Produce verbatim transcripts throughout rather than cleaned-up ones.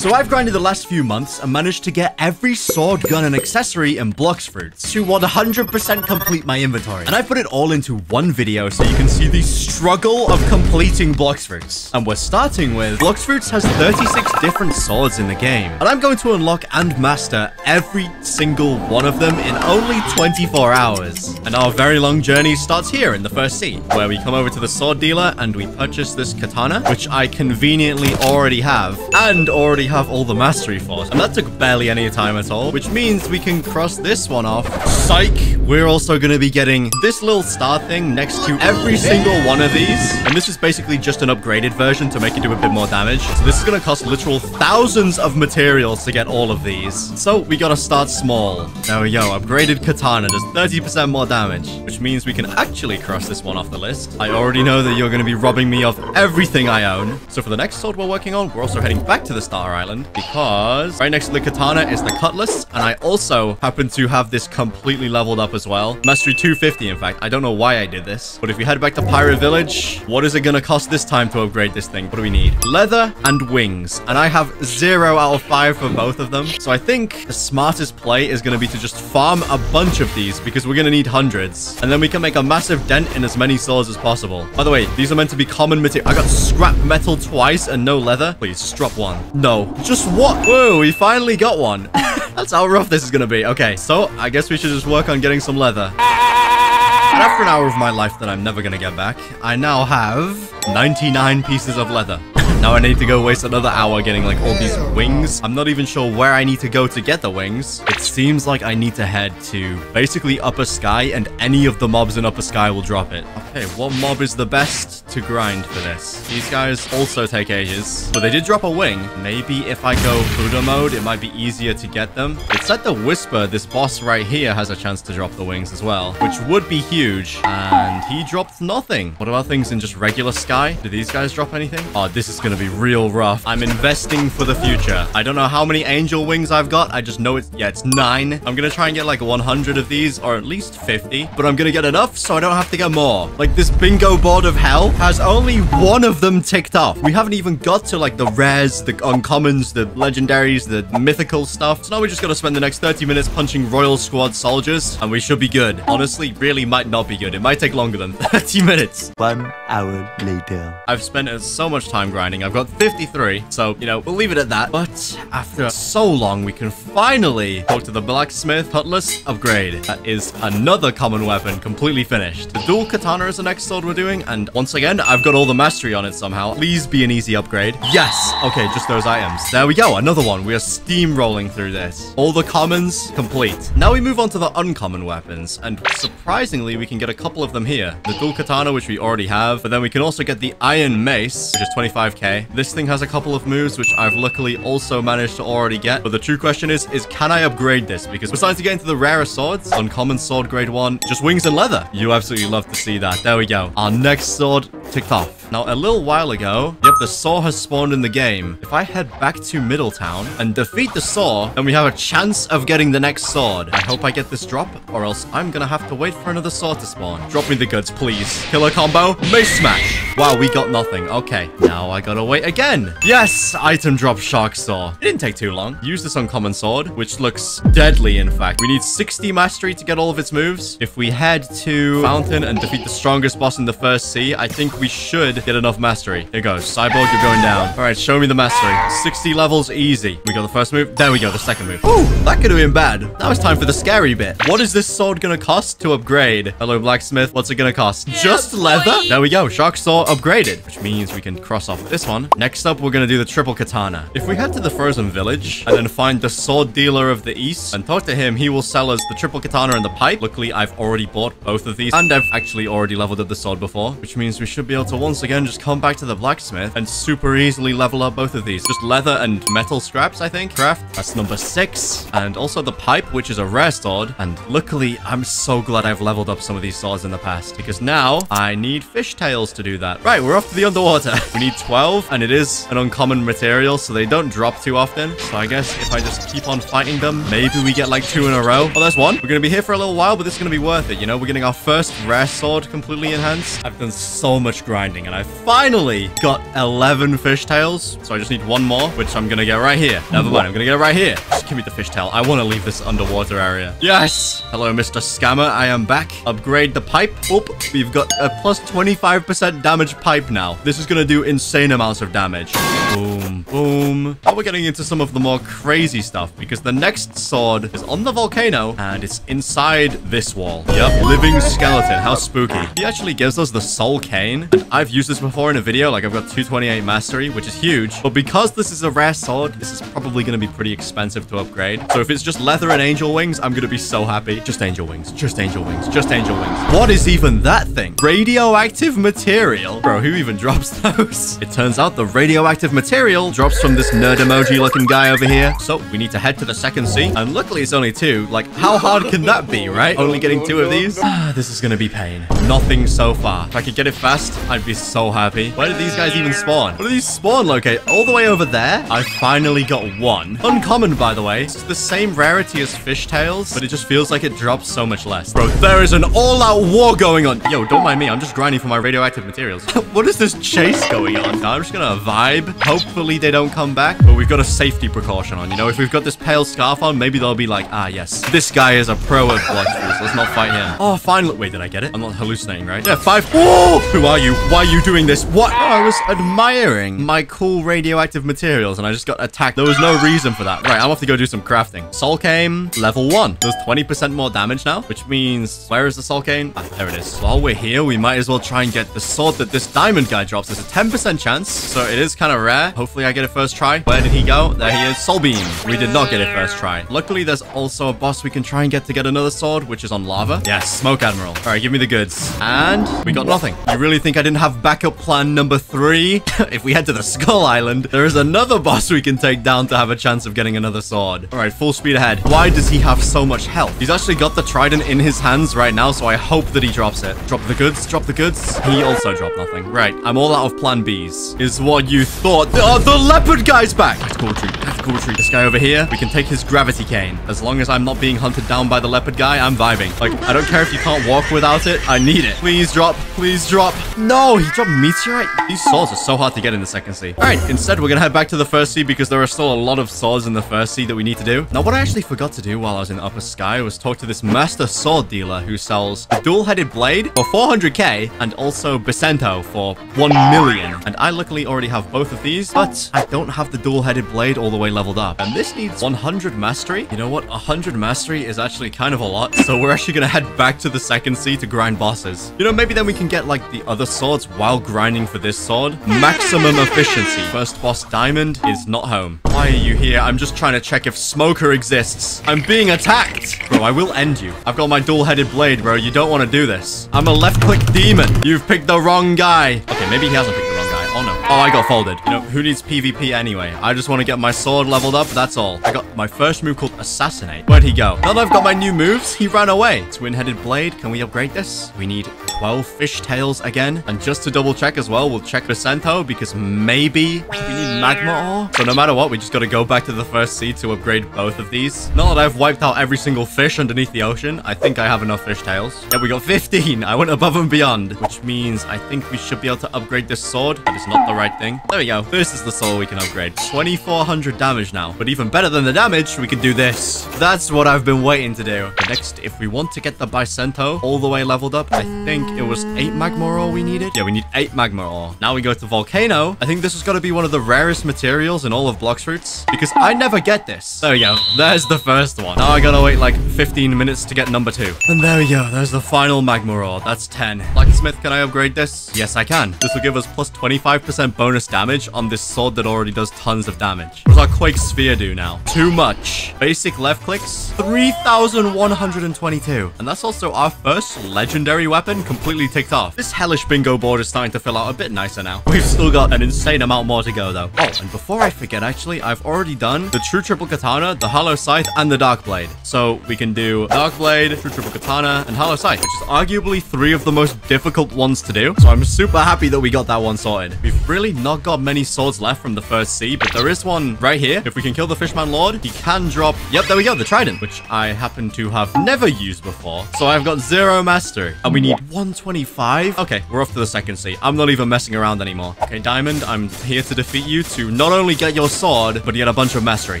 So I've grinded the last few months and managed to get every sword, gun, and accessory in Blox Fruits to one hundred percent complete my inventory. And I put it all into one video so you can see the struggle of completing Blox Fruits. And we're starting with... Blox Fruits has thirty-six different swords in the game. And I'm going to unlock and master every single one of them in only twenty-four hours. And our very long journey starts here in the First Sea, where we come over to the sword dealer and we purchase this katana, which I conveniently already have and already have all the mastery for, and that took barely any time at all, which means we can cross this one off. Psych! We're also going to be getting this little star thing next to every single one of these, and this is basically just an upgraded version to make it do a bit more damage. So this is going to cost literal thousands of materials to get all of these, so we got to start small. There we go, upgraded katana does thirty percent more damage, which means we can actually cross this one off the list. I already know that you're going to be robbing me of everything I own, so for the next sword we're working on, we're also heading back to the Star Island, because right next to the katana is the cutlass, and I also happen to have this completely leveled up as well. Mastery two fifty, in fact. I don't know why I did this, but if we head back to Pirate Village, what is it going to cost this time to upgrade this thing? What do we need? Leather and wings, and I have zero out of five for both of them, so I think the smartest play is going to be to just farm a bunch of these, because we're going to need hundreds, and then we can make a massive dent in as many swords as possible. By the way, these are meant to be common material. I got scrap metal twice and no leather. Please, just drop one. No. Just what? Whoa, we finally got one. That's how rough this is gonna be. Okay, so I guess we should just work on getting some leather. And after an hour of my life that I'm never gonna get back, I now have ninety-nine pieces of leather. Now I need to go waste another hour getting, like, all these wings. I'm not even sure where I need to go to get the wings. It seems like I need to head to basically Upper Sky, and any of the mobs in Upper Sky will drop it. Okay, what mob is the best to grind for this? These guys also take ages, but they did drop a wing. Maybe if I go Buddha mode, it might be easier to get them. It said the Whisper, this boss right here, has a chance to drop the wings as well, which would be huge. And he dropped nothing. What about things in just regular Sky? Do these guys drop anything? Oh, this is gonna to be real rough. I'm investing for the future. I don't know how many angel wings I've got. I just know it's, yeah, it's nine. I'm gonna try and get like one hundred of these, or at least fifty, but I'm gonna get enough so I don't have to get more. Like, this bingo board of hell has only one of them ticked off. We haven't even got to like the rares, the uncommons, the legendaries, the mythical stuff. So now we just gotta spend the next thirty minutes punching Royal Squad soldiers, and we should be good. Honestly, really might not be good. It might take longer than thirty minutes. One hour later. I've spent so much time grinding. I've got fifty-three, so, you know, we'll leave it at that. But after so long, we can finally talk to the blacksmith. Cutlass upgrade. That is another common weapon, completely finished. The dual katana is the next sword we're doing, and once again, I've got all the mastery on it somehow. Please be an easy upgrade. Yes! Okay, just those items. There we go, another one. We are steamrolling through this. All the commons, complete. Now we move on to the uncommon weapons, and surprisingly, we can get a couple of them here. The dual katana, which we already have, but then we can also get the iron mace, which is twenty-five K. Okay. This thing has a couple of moves, which I've luckily also managed to already get. But the true question is, is can I upgrade this? Because besides to get into the rarer swords, uncommon sword grade one, just wings and leather. You absolutely love to see that. There we go. Our next sword ticked off. Now, a little while ago, yep, the saw has spawned in the game. If I head back to Middletown and defeat the saw, then we have a chance of getting the next sword. I hope I get this drop, or else I'm gonna have to wait for another saw to spawn. Drop me the goods, please. Killer combo, mace smash. Wow, we got nothing. Okay, now I gotta wait again. Yes, item drop shark saw. It didn't take too long. Use this uncommon sword, which looks deadly, in fact. We need sixty mastery to get all of its moves. If we head to Fountain and defeat the strongest boss in the First Sea, I think we should get enough mastery. Here goes. Cyborg, you're going down. All right, show me the mastery. sixty levels, easy. We got the first move. There we go, the second move. Ooh, that could have been bad. Now it's time for the scary bit. What is this sword going to cost to upgrade? Hello, blacksmith. What's it going to cost? Yeah, just leather? Boy. There we go. Shark saw upgraded, which means we can cross off this one. Next up, we're going to do the triple katana. If we head to the frozen village and then find the sword dealer of the east and talk to him, he will sell us the triple katana and the pipe. Luckily, I've already bought both of these, and I've actually already leveled up the sword before, which means we should be able to once again Again, just come back to the blacksmith and super easily level up both of these. Just leather and metal scraps, I think. Craft, that's number six. And also the pipe, which is a rare sword. And luckily, I'm so glad I've leveled up some of these swords in the past, because now I need fishtails to do that. that. Right, we're off to the underwater. We need twelve, and it is an uncommon material, so they don't drop too often. So I guess if I just keep on fighting them, maybe we get like two in a row. Oh, there's one. We're going to be here for a little while, but this is going to be worth it. You know, we're getting our first rare sword completely enhanced. I've done so much grinding, and I finally got eleven fishtails. So I just need one more, which I'm going to get right here. Never mind, I'm going to get it right here. Just give me the fishtail. I want to leave this underwater area. Yes! Hello, Mister Scammer. I am back. Upgrade the pipe. Oop, we've got a plus twenty-five percent damage pipe now. This is going to do insane amounts of damage. Boom, boom. Now we're getting into some of the more crazy stuff because the next sword is on the volcano and it's inside this wall. Yep, living skeleton. How spooky. He actually gives us the soul cane. And I've used this before in a video. Like, I've got two twenty-eight mastery, which is huge. But because this is a rare sword, this is probably going to be pretty expensive to upgrade. So if it's just leather and angel wings, I'm going to be so happy. Just angel wings. Just angel wings. Just angel wings. What is even that thing? Radioactive material? Bro, who even drops those? It turns out the radioactive material drops from this nerd emoji looking guy over here. So we need to head to the second sea. And luckily it's only two. Like, how hard can that be, right? Only getting two of these? Ah, this is going to be pain. Nothing so far. If I could get it fast, I'd be so happy. Where did these guys even spawn? What are these spawn located? All the way over there? I finally got one. Uncommon, by the way. It's the same rarity as fishtails, but it just feels like it drops so much less. Bro, there is an all-out war going on. Yo, don't mind me. I'm just grinding for my radioactive materials. What is this chase going on? Now I'm just gonna vibe. Hopefully they don't come back, but we've got a safety precaution on. You know, if we've got this pale scarf on, maybe they'll be like, ah, yes, this guy is a pro at Blox Fruits. Let's not fight him. Oh, finally. Wait, did I get it? I'm not hallucinating, right? Yeah, five. Oh, who are you? Why are you doing this? What? Oh, I was admiring my cool radioactive materials and I just got attacked. There was no reason for that. Right, I'm off to go do some crafting. Soul cane, level one. Does twenty percent more damage now, which means where is the soul cane? Ah, there it is. While we're here, we might as well try and get the sword that this diamond guy drops. There's a ten percent chance, so it is kind of rare. Hopefully I get it first try. Where did he go? There he is. Soul beam. We did not get it first try. Luckily, there's also a boss we can try and get to get another sword, which is on lava. Yes, smoke admiral. All right, give me the goods. And we got nothing. You really think I didn't have backup plan number three? If we head to the Skull Island, there is another boss we can take down to have a chance of getting another sword. All right, full speed ahead. Why does he have so much health? He's actually got the trident in his hands right now, so I hope that he drops it. Drop the goods. Drop the goods. He also dropped nothing. Right, I'm all out of plan Bs. Is what you thought. Oh, the leopard guy's back. Tactical retreat. Tactical retreat. This guy over here, we can take his gravity cane. As long as I'm not being hunted down by the leopard guy, I'm vibing. Like, I don't care if you can't walk without it. I need it. Please drop. Please drop. No, he dropped meteorite. These swords are so hard to get in the second sea. All right, instead, we're going to head back to the first sea because there are still a lot of swords in the first sea that we need to do. Now, what I actually forgot to do while I was in Upper Sky was talk to this master sword dealer who sells a dual-headed blade for four hundred K and also Bacento for one million. And I luckily already have both of these, but I don't have the dual-headed blade all the way leveled up. And this needs one hundred mastery. You know what? one hundred mastery is actually kind of a lot. So we're actually going to head back to the second sea to grind bosses. You know, maybe then we can get like the other swords while grinding for this sword. Maximum efficiency. First boss diamond is not home. Why are you here? I'm just trying to check if Smoker exists. I'm being attacked. Bro, I will end you. I've got my dual-headed blade, bro. You don't want to do this. I'm a left-click demon. You've picked the wrong guy. Okay, maybe he hasn't picked the wrong guy. Oh, no. Oh, I got folded. You know, who needs PvP anyway? I just want to get my sword leveled up. That's all. I got my first move called Assassinate. Where'd he go? Now that I've got my new moves, he ran away. Twin-headed blade. Can we upgrade this? We need twelve fishtails again. And just to double check as well, we'll check Bacento because maybe we need magma ore. So no matter what, we just got to go back to the first sea to upgrade both of these. Now that I've wiped out every single fish underneath the ocean, I think I have enough fishtails. Yeah, we got fifteen. I went above and beyond, which means I think we should be able to upgrade this sword. That is not the right right thing. There we go. This is the soul we can upgrade. twenty-four hundred damage now. But even better than the damage, we can do this. That's what I've been waiting to do. But next, if we want to get the Bacento all the way leveled up, I think it was eight magma ore we needed. Yeah, we need eight magma ore. Now we go to Volcano. I think this has got to be one of the rarest materials in all of Blox Fruits because I never get this. There we go. There's the first one. Now I gotta wait like fifteen minutes to get number two. And there we go. There's the final magma ore. That's ten. Blacksmith, can I upgrade this? Yes, I can. This will give us plus twenty-five five percent bonus damage on this sword that already does tons of damage. What does our Quake Sphere do now? Too much. Basic left clicks, three thousand one hundred twenty-two. And that's also our first legendary weapon completely ticked off. This hellish bingo board is starting to fill out a bit nicer now. We've still got an insane amount more to go though. Oh, and before I forget, actually, I've already done the True Triple Katana, the Hollow Scythe, and the Dark Blade. So we can do Dark Blade, True Triple Katana, and Hollow Scythe, which is arguably three of the most difficult ones to do. So I'm super happy that we got that one sorted. We've really not got many swords left from the First Sea, but there is one right here. If we can kill the Fishman Lord, he can drop... Yep, there we go, the Trident, which I happen to have never used before. So I've got zero mastery, and we need one twenty-five. Okay, we're off to the Second Sea. I'm not even messing around anymore. Okay, Diamond, I'm here to defeat you to not only get your sword, but get a bunch of mastery.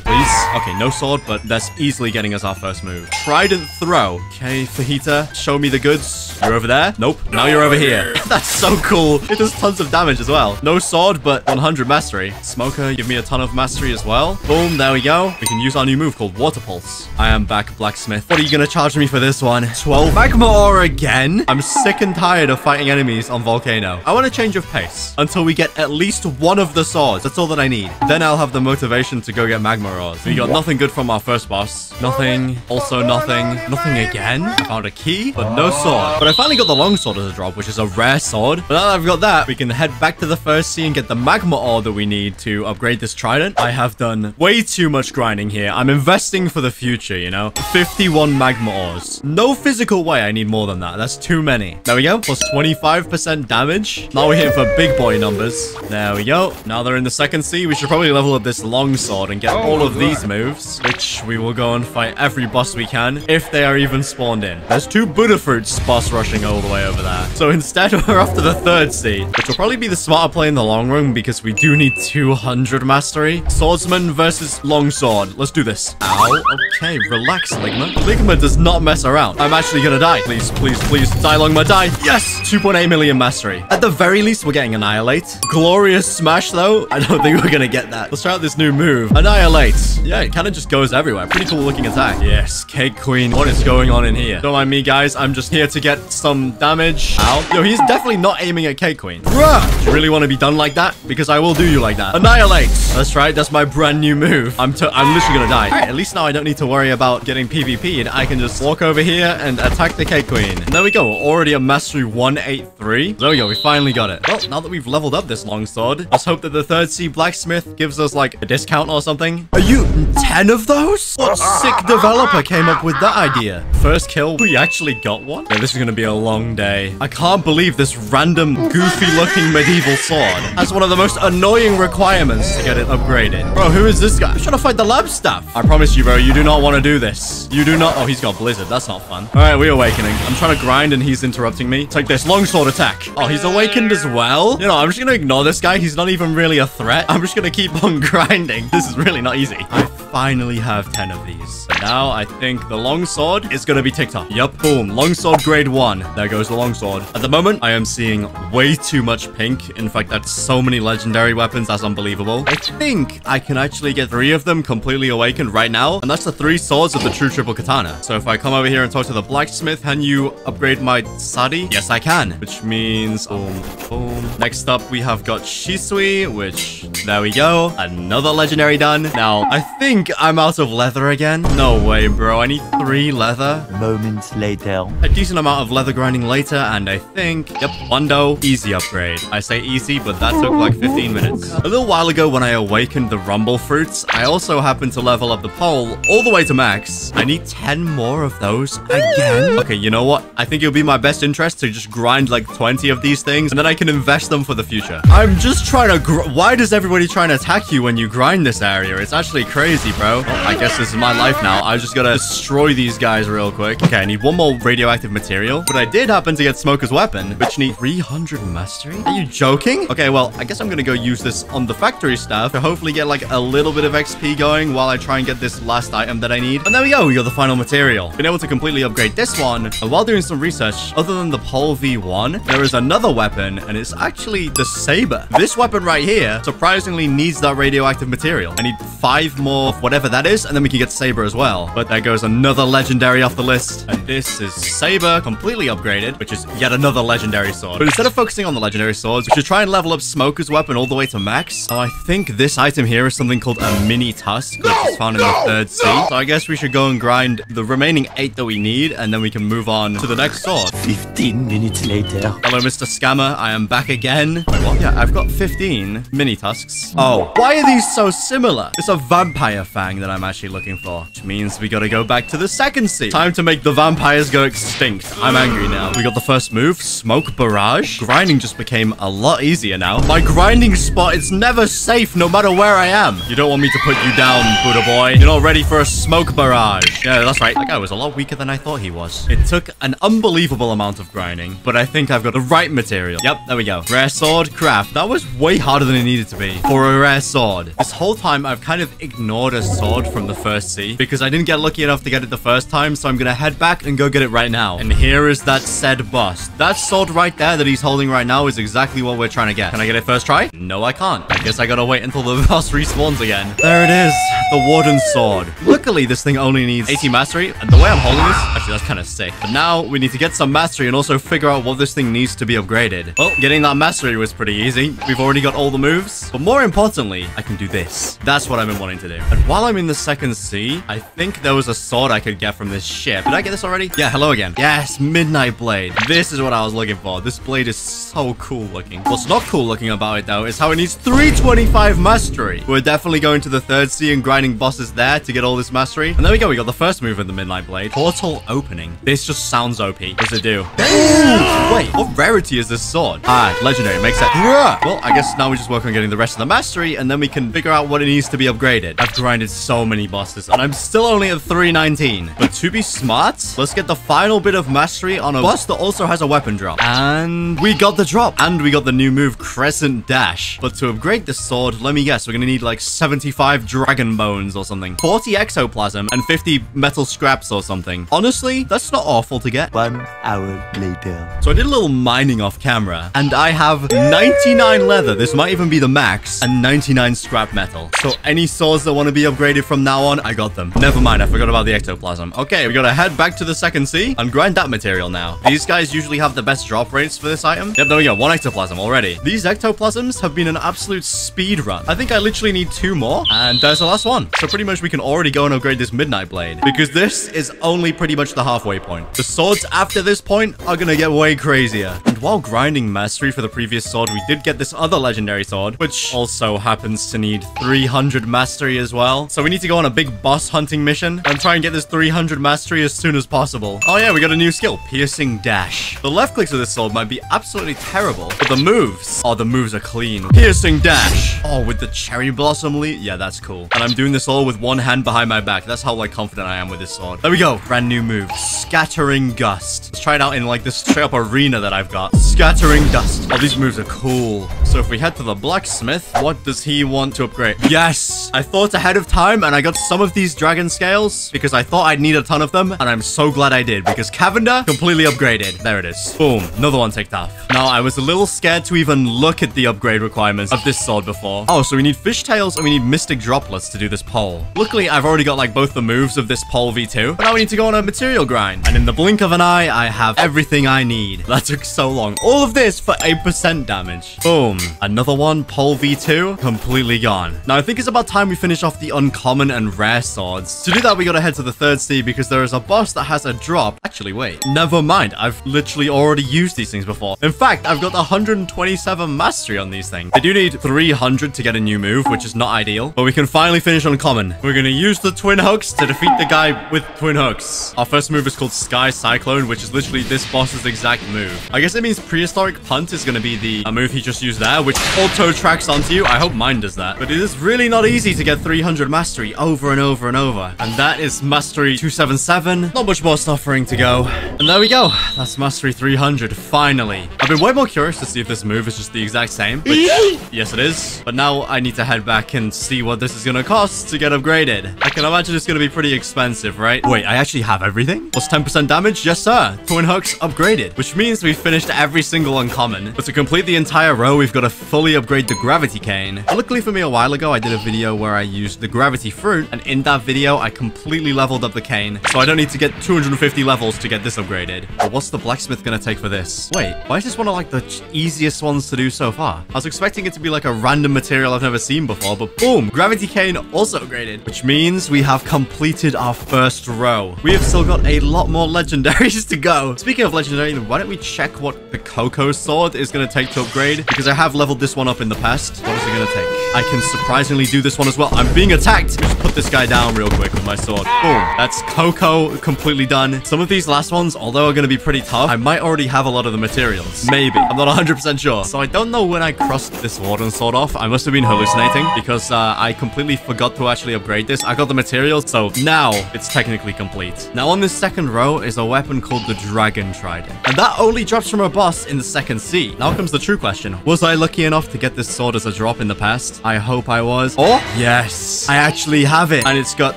Please. Okay, no sword, but that's easily getting us our first move. Trident throw. Okay, Fajita, show me the goods. You're over there? Nope. Now you're over here. That's so cool. It does tons of damage as well. No sword, but one hundred mastery. Smoker, give me a ton of mastery as well. Boom, there we go. We can use our new move called Water Pulse. I am back, Blacksmith. What are you going to charge me for this one? twelve Magma Ore again? I'm sick and tired of fighting enemies on Volcano. I want a change of pace until we get at least one of the swords. That's all that I need. Then I'll have the motivation to go get Magma Ores. We got nothing good from our first boss. Nothing. Also nothing. Nothing again. I found a key, but no sword. But I finally got the longsword as a drop, which is a rare sword. But now that I've got that, we can head back to the First Sea and get the Magma Ore that we need to upgrade this Trident. I have done way too much grinding here. I'm investing for the future, you know? fifty-one Magma Ores. No physical way I need more than that. That's too many. There we go. Plus twenty-five percent damage. Now we're hitting for big boy numbers. There we go. Now they're in the Second Sea. We should probably level up this longsword and get all of these moves, which we will go and fight every boss we can if they are even spawned in. There's two Buddha Fruits boss rushing all the way over there. So instead, we're off to the Third Sea, which will probably be the smarter play in the long run because we do need two hundred mastery. Swordsman versus longsword. Let's do this. Ow. Okay, relax, Ligma. Ligma does not mess around. I'm actually gonna die. Please, please, please. Die, Longma, die. Yes! two point eight million mastery. At the very least, we're getting Annihilate. Glorious Smash, though. I don't think we're gonna get that. Let's try out this new move. Annihilate. Yeah, it kind of just goes everywhere. Pretty cool looking attack. Yes, Cake Queen. What is going on in here? Don't mind me, guys. I'm just here to get some damage. Ow. Yo, he's definitely not aiming at Cake Queen. Bruh! Do you really want to be done like that? Because I will do you like that. Annihilate. That's right. That's my brand new move. I'm, I'm literally gonna die. All right, at least now I don't need to worry about getting PvP'd. I can just walk over here and attack the Cake Queen. And there we go. We're already at mastery one eighty-three. There we go. We finally got it. Well, now that we've leveled up this longsword, let's hope that the Third Sea Blacksmith gives us like a discount or something. Are you ten of those? What sick developer came up with that idea? First kill, we actually got one? Yeah, this is gonna be a long day. I can't believe this random, goofy-looking medieval sword has one of the most annoying requirements to get it upgraded. Bro, who is this guy? I'm trying to fight the lab staff. I promise you, bro, you do not want to do this. You do not- Oh, he's got Blizzard. That's not fun. All right, we're awakening. I'm trying to grind and he's interrupting me. Take this longsword attack. Oh, he's awakened as well? You know, I'm just gonna ignore this guy. He's not even really a threat. I'm just gonna keep on grinding. This is really not easy. I finally have ten of these. But now I think the longsword is gonna be ticked off. Yup, boom. Longsword grade one. There goes the longsword. At the moment, I am seeing way too much pink. In fact, that's so many legendary weapons. That's unbelievable. I think I can actually get three of them completely awakened right now. And that's the three swords of the True Triple Katana. So if I come over here and talk to the blacksmith, can you upgrade my Sadi? Yes, I can. Which means, boom, boom. Next up, we have got Shisui, which, there we go. Another legendary done. Now, I think I'm out of leather again. No way, bro. I need three leather. Moments later. A decent amount of leather grinding later, and I think... Yep, Bundo. Easy upgrade. I say easy, but that took like fifteen minutes. A little while ago when I awakened the Rumble Fruits, I also happened to level up the pole all the way to max. I need ten more of those again. Okay, you know what? I think it'll be my best interest to just grind like twenty of these things, and then I can invest them for the future. I'm just trying to... Gr Why does everybody try and attack you when you grind this area? It's actually crazy, bro. Well, I guess this is my life now. I just gotta destroy these guys real quick. Okay, I need one more radioactive material, but I did happen to get Smoker's weapon, which needs three hundred mastery. Are you joking? Okay, well, I guess I'm gonna go use this on the factory staff to hopefully get like a little bit of X P going while I try and get this last item that I need. And there we go. We got the final material. Been able to completely upgrade this one. And while doing some research, other than the Pole V one, there is another weapon, and it's actually the Saber. This weapon right here surprisingly needs that radioactive material. I need five more whatever that is, and then we can get Saber as well. But there goes another legendary off the list. And this is Saber, completely upgraded, which is yet another legendary sword. But instead of focusing on the legendary swords, we should try I level up Smoker's weapon all the way to max, so I think this item here is something called a mini tusk, which no, is found no, in the third sea. No. So I guess we should go and grind the remaining eight that we need, and then we can move on to the next sword. fifteen minutes later. Hello, Mister Scammer. I am back again. Wait, what? Yeah, I've got fifteen mini tusks. Oh, why are these so similar? It's a vampire fang that I'm actually looking for, which means we gotta go back to the second sea. Time to make the vampires go extinct. I'm angry now. We got the first move, Smoke Barrage. Grinding just became a lot easier now. My grinding spot is never safe no matter where I am. You don't want me to put you down, Buddha boy. You're not ready for a Smoke Barrage. Yeah, that's right. That guy was a lot weaker than I thought he was. It took an unbelievable amount of grinding, but I think I've got the right material. Yep, there we go. Rare sword, craft. That was way harder than it needed to be for a rare sword. This whole time, I've kind of ignored a sword from the first sea because I didn't get lucky enough to get it the first time, so I'm gonna head back and go get it right now. And here is that said bust. That sword right there that he's holding right now is exactly what we're trying to get. Can I get it first try? No, I can't. I guess I gotta wait until the boss respawns again. There it is. The Warden's Sword. Luckily, this thing only needs eighty mastery, and the way I'm holding this, actually, that's kind of sick. But now, we need to get some mastery and also figure out what this thing needs to be upgraded. Well, getting that mastery was pretty easy. We've already got all the moves, but more importantly, I can do this. That's what I've been wanting to do. And while I'm in the second sea, I think there was a sword I could get from this ship. Did I get this already? Yeah, hello again. Yes, Midnight Blade. This is what I was looking for. This blade is so cool looking. What's not cool looking about it, though, is how it needs three twenty-five mastery. We're definitely going to the third sea and grinding bosses there to get all this mastery. And there we go. We got the first move of the Midnight Blade. Portal Opening. This just sounds O P. What does it do? Ooh, wait, what rarity is this sword? Ah, legendary. Makes sense. Well, I guess now we just work on getting the rest of the mastery, and then we can figure out what it needs to be upgraded. I've grinded so many bosses, and I'm still only at three nineteen. But to be smart, let's get the final bit of mastery on a boss that also has a weapon drop. And we got the drop. And we got the new move, Crescent Dash. But to upgrade this sword, let me guess, we're gonna need like seventy-five dragon bones or something, forty exoplasm, and fifty metal scraps or something. Honestly, that's not awful to get. One hour later. So I did a little mining off camera, and I have ninety-nine leather. This might even be the max, and ninety-nine scrap metal. So any swords that want to be upgraded from now on, I got them. Never mind, I forgot about the ectoplasm. Okay, we gotta head back to the second sea and grind that material now. These guys usually have the best drop rates for this item. Yep, there we go, one ectoplasm already. These ectoplasms have been an absolute speed run. I think I literally need two more, and there's the last one. So pretty much we can already go and upgrade this Midnight Blade, because this is only pretty much the halfway point. The swords after this point are gonna get way crazier. And while grinding mastery for the previous sword, we did get this other legendary sword, which also happens to need three hundred mastery as well. So we need to go on a big boss hunting mission and try and get this three hundred mastery as soon as possible. Oh yeah, we got a new skill, Piercing Dash. The left clicks of this sword might be absolutely terrible, but the moves, oh, the moves are clean. Piercing Dash. Oh, with the cherry blossom leaf. Yeah, that's cool. And I'm doing this all with one hand behind my back. That's how like confident I am with this sword. There we go. Brand new move, Scattering Gust. Let's try it out in like this straight up arena that I've got. Scattering Dust. Oh, these moves are cool. So if we head to the blacksmith, what does he want to upgrade? Yes! I thought ahead of time, and I got some of these dragon scales because I thought I'd need a ton of them, and I'm so glad I did, because Cavender completely upgraded. There it is. Boom. Another one ticked off. Now, I was a little scared to even look at the upgrade requirements of this sword before. Oh, so we need fishtails and we need mystic droplets to do this pole. Luckily, I've already got like both the moves of this pole V two, but now we need to go on a material grind. And in the blink of an eye, I have everything I need. That took so long. All of this for eight percent damage. Boom. Another one, pole V two, completely gone. Now, I think it's about time we finish off the uncommon and rare swords. To do that, we gotta head to the third sea because there is a boss that has a drop. Actually, wait. Never mind. I've literally already used these things before. In fact, I've got one hundred twenty-seven mastery on these things. I do need three hundred to get a new move, which is not ideal, but we can finally finish uncommon. We're gonna use the twin hooks to defeat the guy with twin hooks. Our first move is called Sky Cyclone, which is literally this boss's exact move. I guess it means Prehistoric Punt is gonna be the uh, move he just used there, which auto tracks onto you. I hope mine does that. But it is really not easy to get three hundred mastery over and over and over. And that is mastery two seventy-seven. Not much more suffering to go. And there we go. That's mastery three hundred, finally. I've been way more curious to see if this move is just the exact same. But yes, it is. But now I need to head back and see what this is gonna cost to get upgraded. I can imagine it's gonna be pretty expensive, right? Wait, I actually have everything? Plus ten percent damage? Yes, sir. Twin hooks upgraded, which means we finished every single uncommon. But to complete the entire row, we've got to fully upgrade the gravity cane. Luckily for me, a while ago, I did a video where I used the gravity fruit, and in that video, I completely leveled up the cane, so I don't need to get two hundred fifty levels to get this upgraded. But what's the blacksmith gonna take for this? Wait, why is this one of like the easiest ones ones to do so far. I was expecting it to be like a random material I've never seen before, but boom, Gravity Cane also upgraded, which means we have completed our first row. We have still got a lot more legendaries to go. Speaking of legendary, why don't we check what the Coco Sword is going to take to upgrade? Because I have leveled this one up in the past. What is it going to take? I can surprisingly do this one as well. I'm being attacked. Just put this guy down real quick with my sword. Boom. That's Coco completely done. Some of these last ones, although are going to be pretty tough, I might already have a lot of the materials. Maybe. I'm not one hundred percent sure. So I don't know when I crossed this warden sword off. I must have been hallucinating because uh, I completely forgot to actually upgrade this. I got the materials, so now it's technically complete. Now on this second row is a weapon called the Dragon Trident. And that only drops from a boss in the Second Sea. Now comes the true question. Was I lucky enough to get this sword as a drop in the past? I hope I was. Oh, yes. I actually have it. And it's got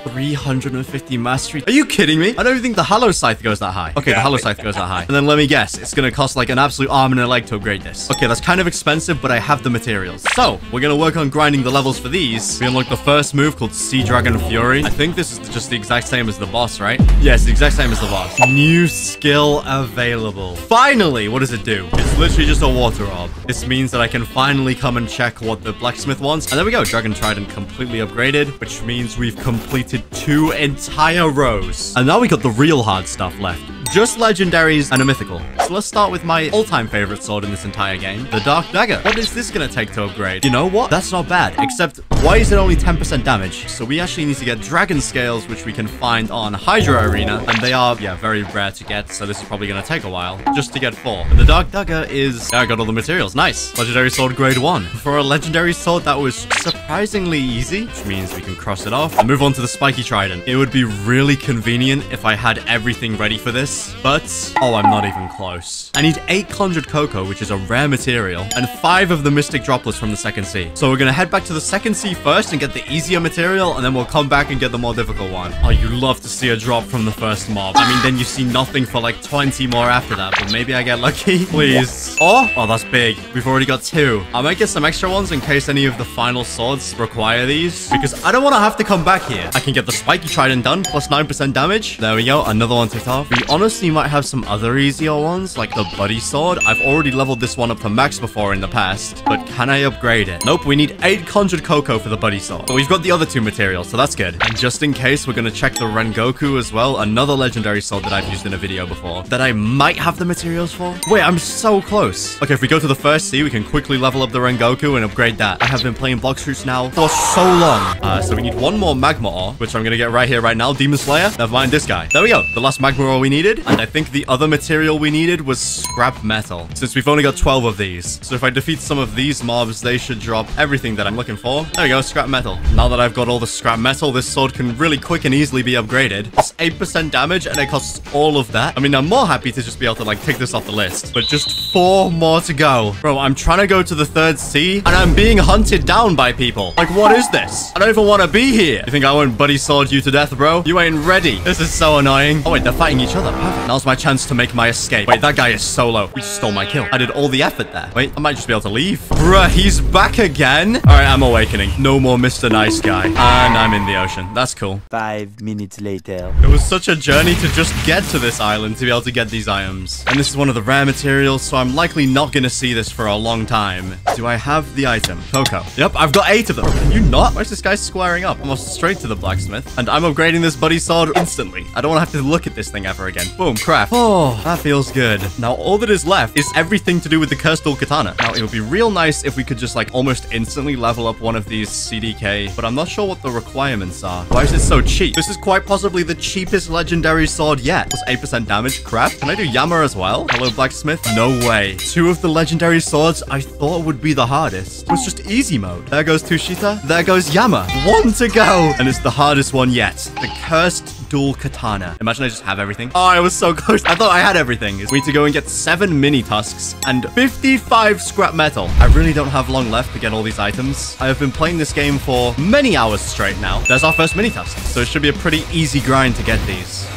three hundred fifty mastery. Are you kidding me? I don't even think the Hallow Scythe goes that high. Okay, the Hallow Scythe goes that high. And then let me guess. It's going to cost like an absolute arm and a leg to upgrade this. Okay, that's kind of expensive, but I have the materials. So we're going to work on grinding the levels for these. We unlock the first move called Sea Dragon Fury. I think this is just the exact same as the boss, right? Yes, yeah, the exact same as the boss. New skill available. Finally, what does it do? It's literally just a water orb. This means that I can finally come and check what the blacksmith wants. And there we go. Dragon Trident completely upgraded, which means we've completed two entire rows. And now we got the real hard stuff left. Just legendaries and a mythical. So let's start with my all-time favorite sword in this entire game, the Dark Dagger. What is this going to take to upgrade? You know what? That's not bad, except why is it only ten percent damage? So we actually need to get Dragon Scales, which we can find on Hydra Arena, and they are, yeah, very rare to get, so this is probably going to take a while just to get four. And the Dark Dagger is... Yeah, I got all the materials. Nice. Legendary Sword Grade one. For a legendary sword, that was surprisingly easy, which means we can cross it off and move on to the Spiky Trident. It would be really convenient if I had everything ready for this. But, oh, I'm not even close. I need eight conjured cocoa, which is a rare material, and five of the mystic droplets from the Second Sea. So we're going to head back to the Second Sea first and get the easier material, and then we'll come back and get the more difficult one. Oh, you love to see a drop from the first mob. I mean, then you see nothing for like twenty more after that, but maybe I get lucky. Please. Oh, oh, that's big. We've already got two. I might get some extra ones in case any of the final swords require these, because I don't want to have to come back here. I can get the Spiky Trident done, plus nine percent damage. There we go. Another one ticked off. We honestly Honestly, might have some other easier ones, like the Bloody Sword. I've already leveled this one up to max before in the past, but can I upgrade it? Nope, we need eight Conjured Cocoa for the Bloody Sword. But we've got the other two materials, so that's good. And just in case, we're going to check the Rengoku as well, another legendary sword that I've used in a video before, that I might have the materials for. Wait, I'm so close. Okay, if we go to the First Sea, we can quickly level up the Rengoku and upgrade that. I have been playing Blox Fruits now for so long. Uh, so we need one more Magma Ore, which I'm going to get right here, right now. Demon Slayer. Never mind this guy. There we go. The last Magma Ore we needed. And I think the other material we needed was scrap metal, since we've only got twelve of these. So if I defeat some of these mobs, they should drop everything that I'm looking for. There we go, scrap metal. Now that I've got all the scrap metal, this sword can really quick and easily be upgraded. It's eight percent damage, and it costs all of that. I mean, I'm more happy to just be able to, like, take this off the list. But just four more to go. Bro, I'm trying to go to the Third Sea, and I'm being hunted down by people. Like, what is this? I don't even want to be here. You think I won't buddy sword you to death, bro? You ain't ready. This is so annoying. Oh, wait, they're fighting each other. Now's my chance to make my escape. Wait, that guy is so low. He stole my kill. I did all the effort there. Wait, I might just be able to leave. Bruh, he's back again. All right, I'm awakening. No more Mister Nice Guy. And I'm in the ocean. That's cool. Five minutes later. It was such a journey to just get to this island to be able to get these items. And this is one of the rare materials, so I'm likely not going to see this for a long time. Do I have the item? Cocoa. Yep, I've got eight of them. Can you not? Why is this guy squaring up? Almost straight to the blacksmith. And I'm upgrading this buddy sword instantly. I don't want to have to look at this thing ever again. Boom, craft. Oh, that feels good. Now, all that is left is everything to do with the Cursed Dual Katana. Now, it would be real nice if we could just, like, almost instantly level up one of these C D K, but I'm not sure what the requirements are. Why is it so cheap? This is quite possibly the cheapest legendary sword yet. Plus eight percent damage. Craft. Can I do Yama as well? Hello, blacksmith. No way. Two of the legendary swords I thought would be the hardest. It was just easy mode. There goes Tushita. There goes Yama. One to go. And it's the hardest one yet. The Cursed Dual Katana. Imagine I just have everything. Oh, I was so close. I thought I had everything. We need to go and get seven mini tusks and fifty-five scrap metal. I really don't have long left to get all these items. I have been playing this game for many hours straight now. There's our first mini tusk. So it should be a pretty easy grind to get these.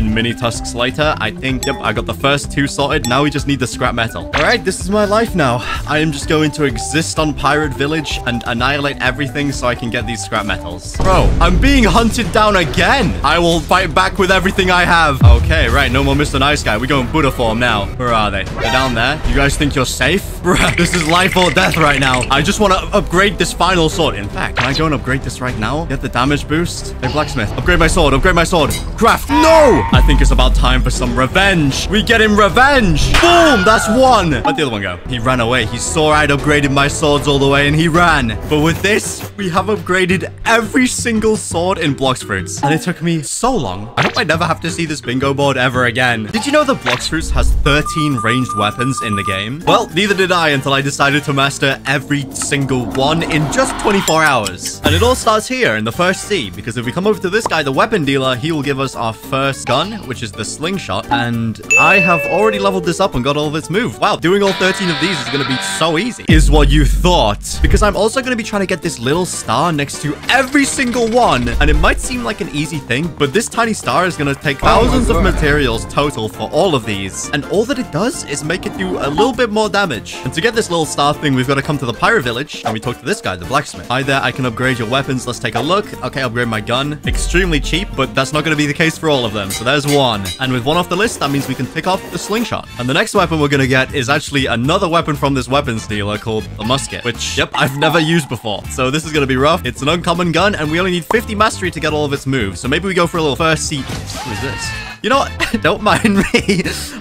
and mini tusks later. I think, yep, I got the first two sorted. Now we just need the scrap metal. All right, this is my life now. I am just going to exist on Pirate Village and annihilate everything so I can get these scrap metals. Bro, I'm being hunted down again. I will fight back with everything I have. Okay, right, no more Mister Nice Guy. We're going Buddha form now. Where are they? They're down there. You guys think you're safe? Bruh, this is life or death right now. I just want to upgrade this final sword. In fact, can I go and upgrade this right now? Get the damage boost. Hey, blacksmith, upgrade my sword. Upgrade my sword. Craft. No! I think it's about time for some revenge. We get him revenge. Boom! That's one. Where'd the other one go? He ran away. He saw I'd upgraded my swords all the way and he ran. But with this, we have upgraded every single sword in Blox Fruits. And it took me so long. I hope I never have to see this bingo board ever again. Did you know that Blox Fruits has thirteen ranged weapons in the game? Well, neither did I until I decided to master every single one in just twenty-four hours. And it all starts here in the First Sea, because if we come over to this guy, the weapon dealer, he will give us our first gun, which is the slingshot. And I have already leveled this up and got all of its moves. Wow, doing all thirteen of these is going to be so easy, is what you thought. Because I'm also going to be trying to get this little star next to every single one. And it might seem like an easy thing, but this tiny star is going to take thousands of materials total for all of these. And all that it does is make it do a little bit more damage. And to get this little star thing, we've got to come to the Pirate Village. And we talk to this guy, the blacksmith. Hi there, I can upgrade your weapons. Let's take a look. Okay, upgrade my gun. Extremely cheap, but that's not going to be the case for all of them. So there's one. And with one off the list, that means we can pick off the slingshot. And the next weapon we're going to get is actually another weapon from this weapons dealer called the musket, which, yep, I've never used before. So this is going to be rough. It's an uncommon gun, and we only need fifty mastery to get all of its moves. So maybe we go for a little First Sea. Who is this? You know what? Don't mind me.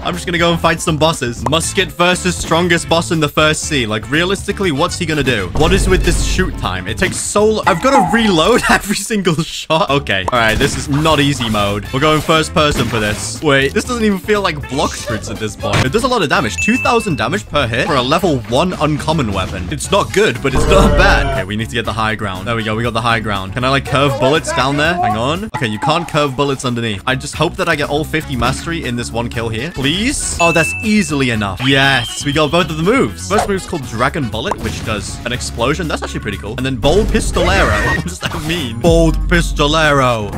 I'm just going to go and fight some bosses. Musket versus strongest boss in the First Sea. Like, realistically, what's he going to do? What is with this shoot time? It takes so long. I've got to reload every single shot. Okay. All right. This is not easy mode. We're going first person for this. Wait, this doesn't even feel like Blox Fruits at this point. It does a lot of damage. two thousand damage per hit for a level one uncommon weapon. It's not good, but it's not bad. Okay. We need to get the high ground. There we go. We got the high ground. Can I, like, curve bullets down there? Hang on. Okay. You can't curve bullets underneath. I just hope that I get all fifty mastery in this one kill here, please. Oh, that's easily enough. Yes, we got both of the moves. First move's called Dragon Bullet, which does an explosion. That's actually pretty cool. And then Bold Pistolero. What does that mean? Bold Pistolero.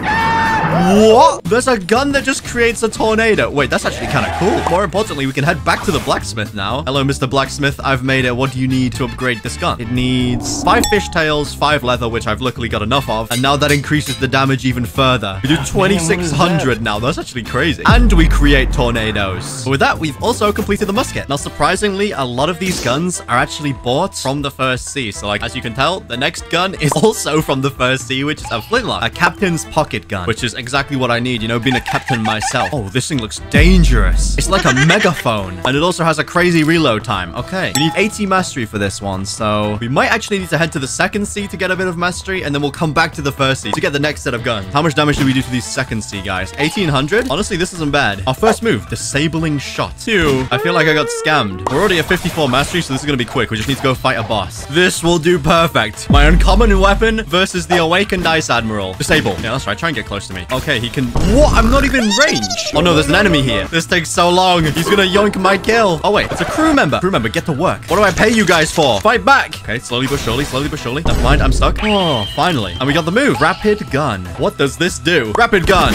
What? There's a gun that just creates a tornado. Wait, that's actually kind of cool. More importantly, we can head back to the blacksmith now. Hello, Mister Blacksmith. I've made it. What do you need to upgrade this gun? It needs five fishtails, five leather, which I've luckily got enough of. And now that increases the damage even further. We do twenty-six hundred now. That's actually crazy. And we create tornadoes. But with that, we've also completed the musket. Now, surprisingly, a lot of these guns are actually bought from the First Sea. So, like, as you can tell, the next gun is also from the First Sea, which is a flintlock, a captain's pocket gun, which is exactly what I need, you know, being a captain myself. Oh, this thing looks dangerous. It's like a megaphone. And it also has a crazy reload time. Okay. We need eighty mastery for this one. So we might actually need to head to the Second Sea to get a bit of mastery. And then we'll come back to the First Sea to get the next set of guns. How much damage do we do to these Second Sea guys? eighteen hundred? Honestly, this isn't bad. Our first move, disabling shot. Two. I feel like I got scammed. We're already at fifty-four mastery, so this is going to be quick. We just need to go fight a boss. This will do perfect. My uncommon weapon versus the awakened Ice Admiral. Disable. Yeah, that's right. Try and get close to me. Okay, he can... What? I'm not even ranged. Oh, no, there's an enemy here. This takes so long. He's going to yoink my kill. Oh, wait. It's a crew member. Crew member, get to work. What do I pay you guys for? Fight back. Okay, slowly but surely, slowly but surely. Never mind, I'm stuck. Oh, finally. And we got the move. Rapid gun. What does this do? Rapid gun.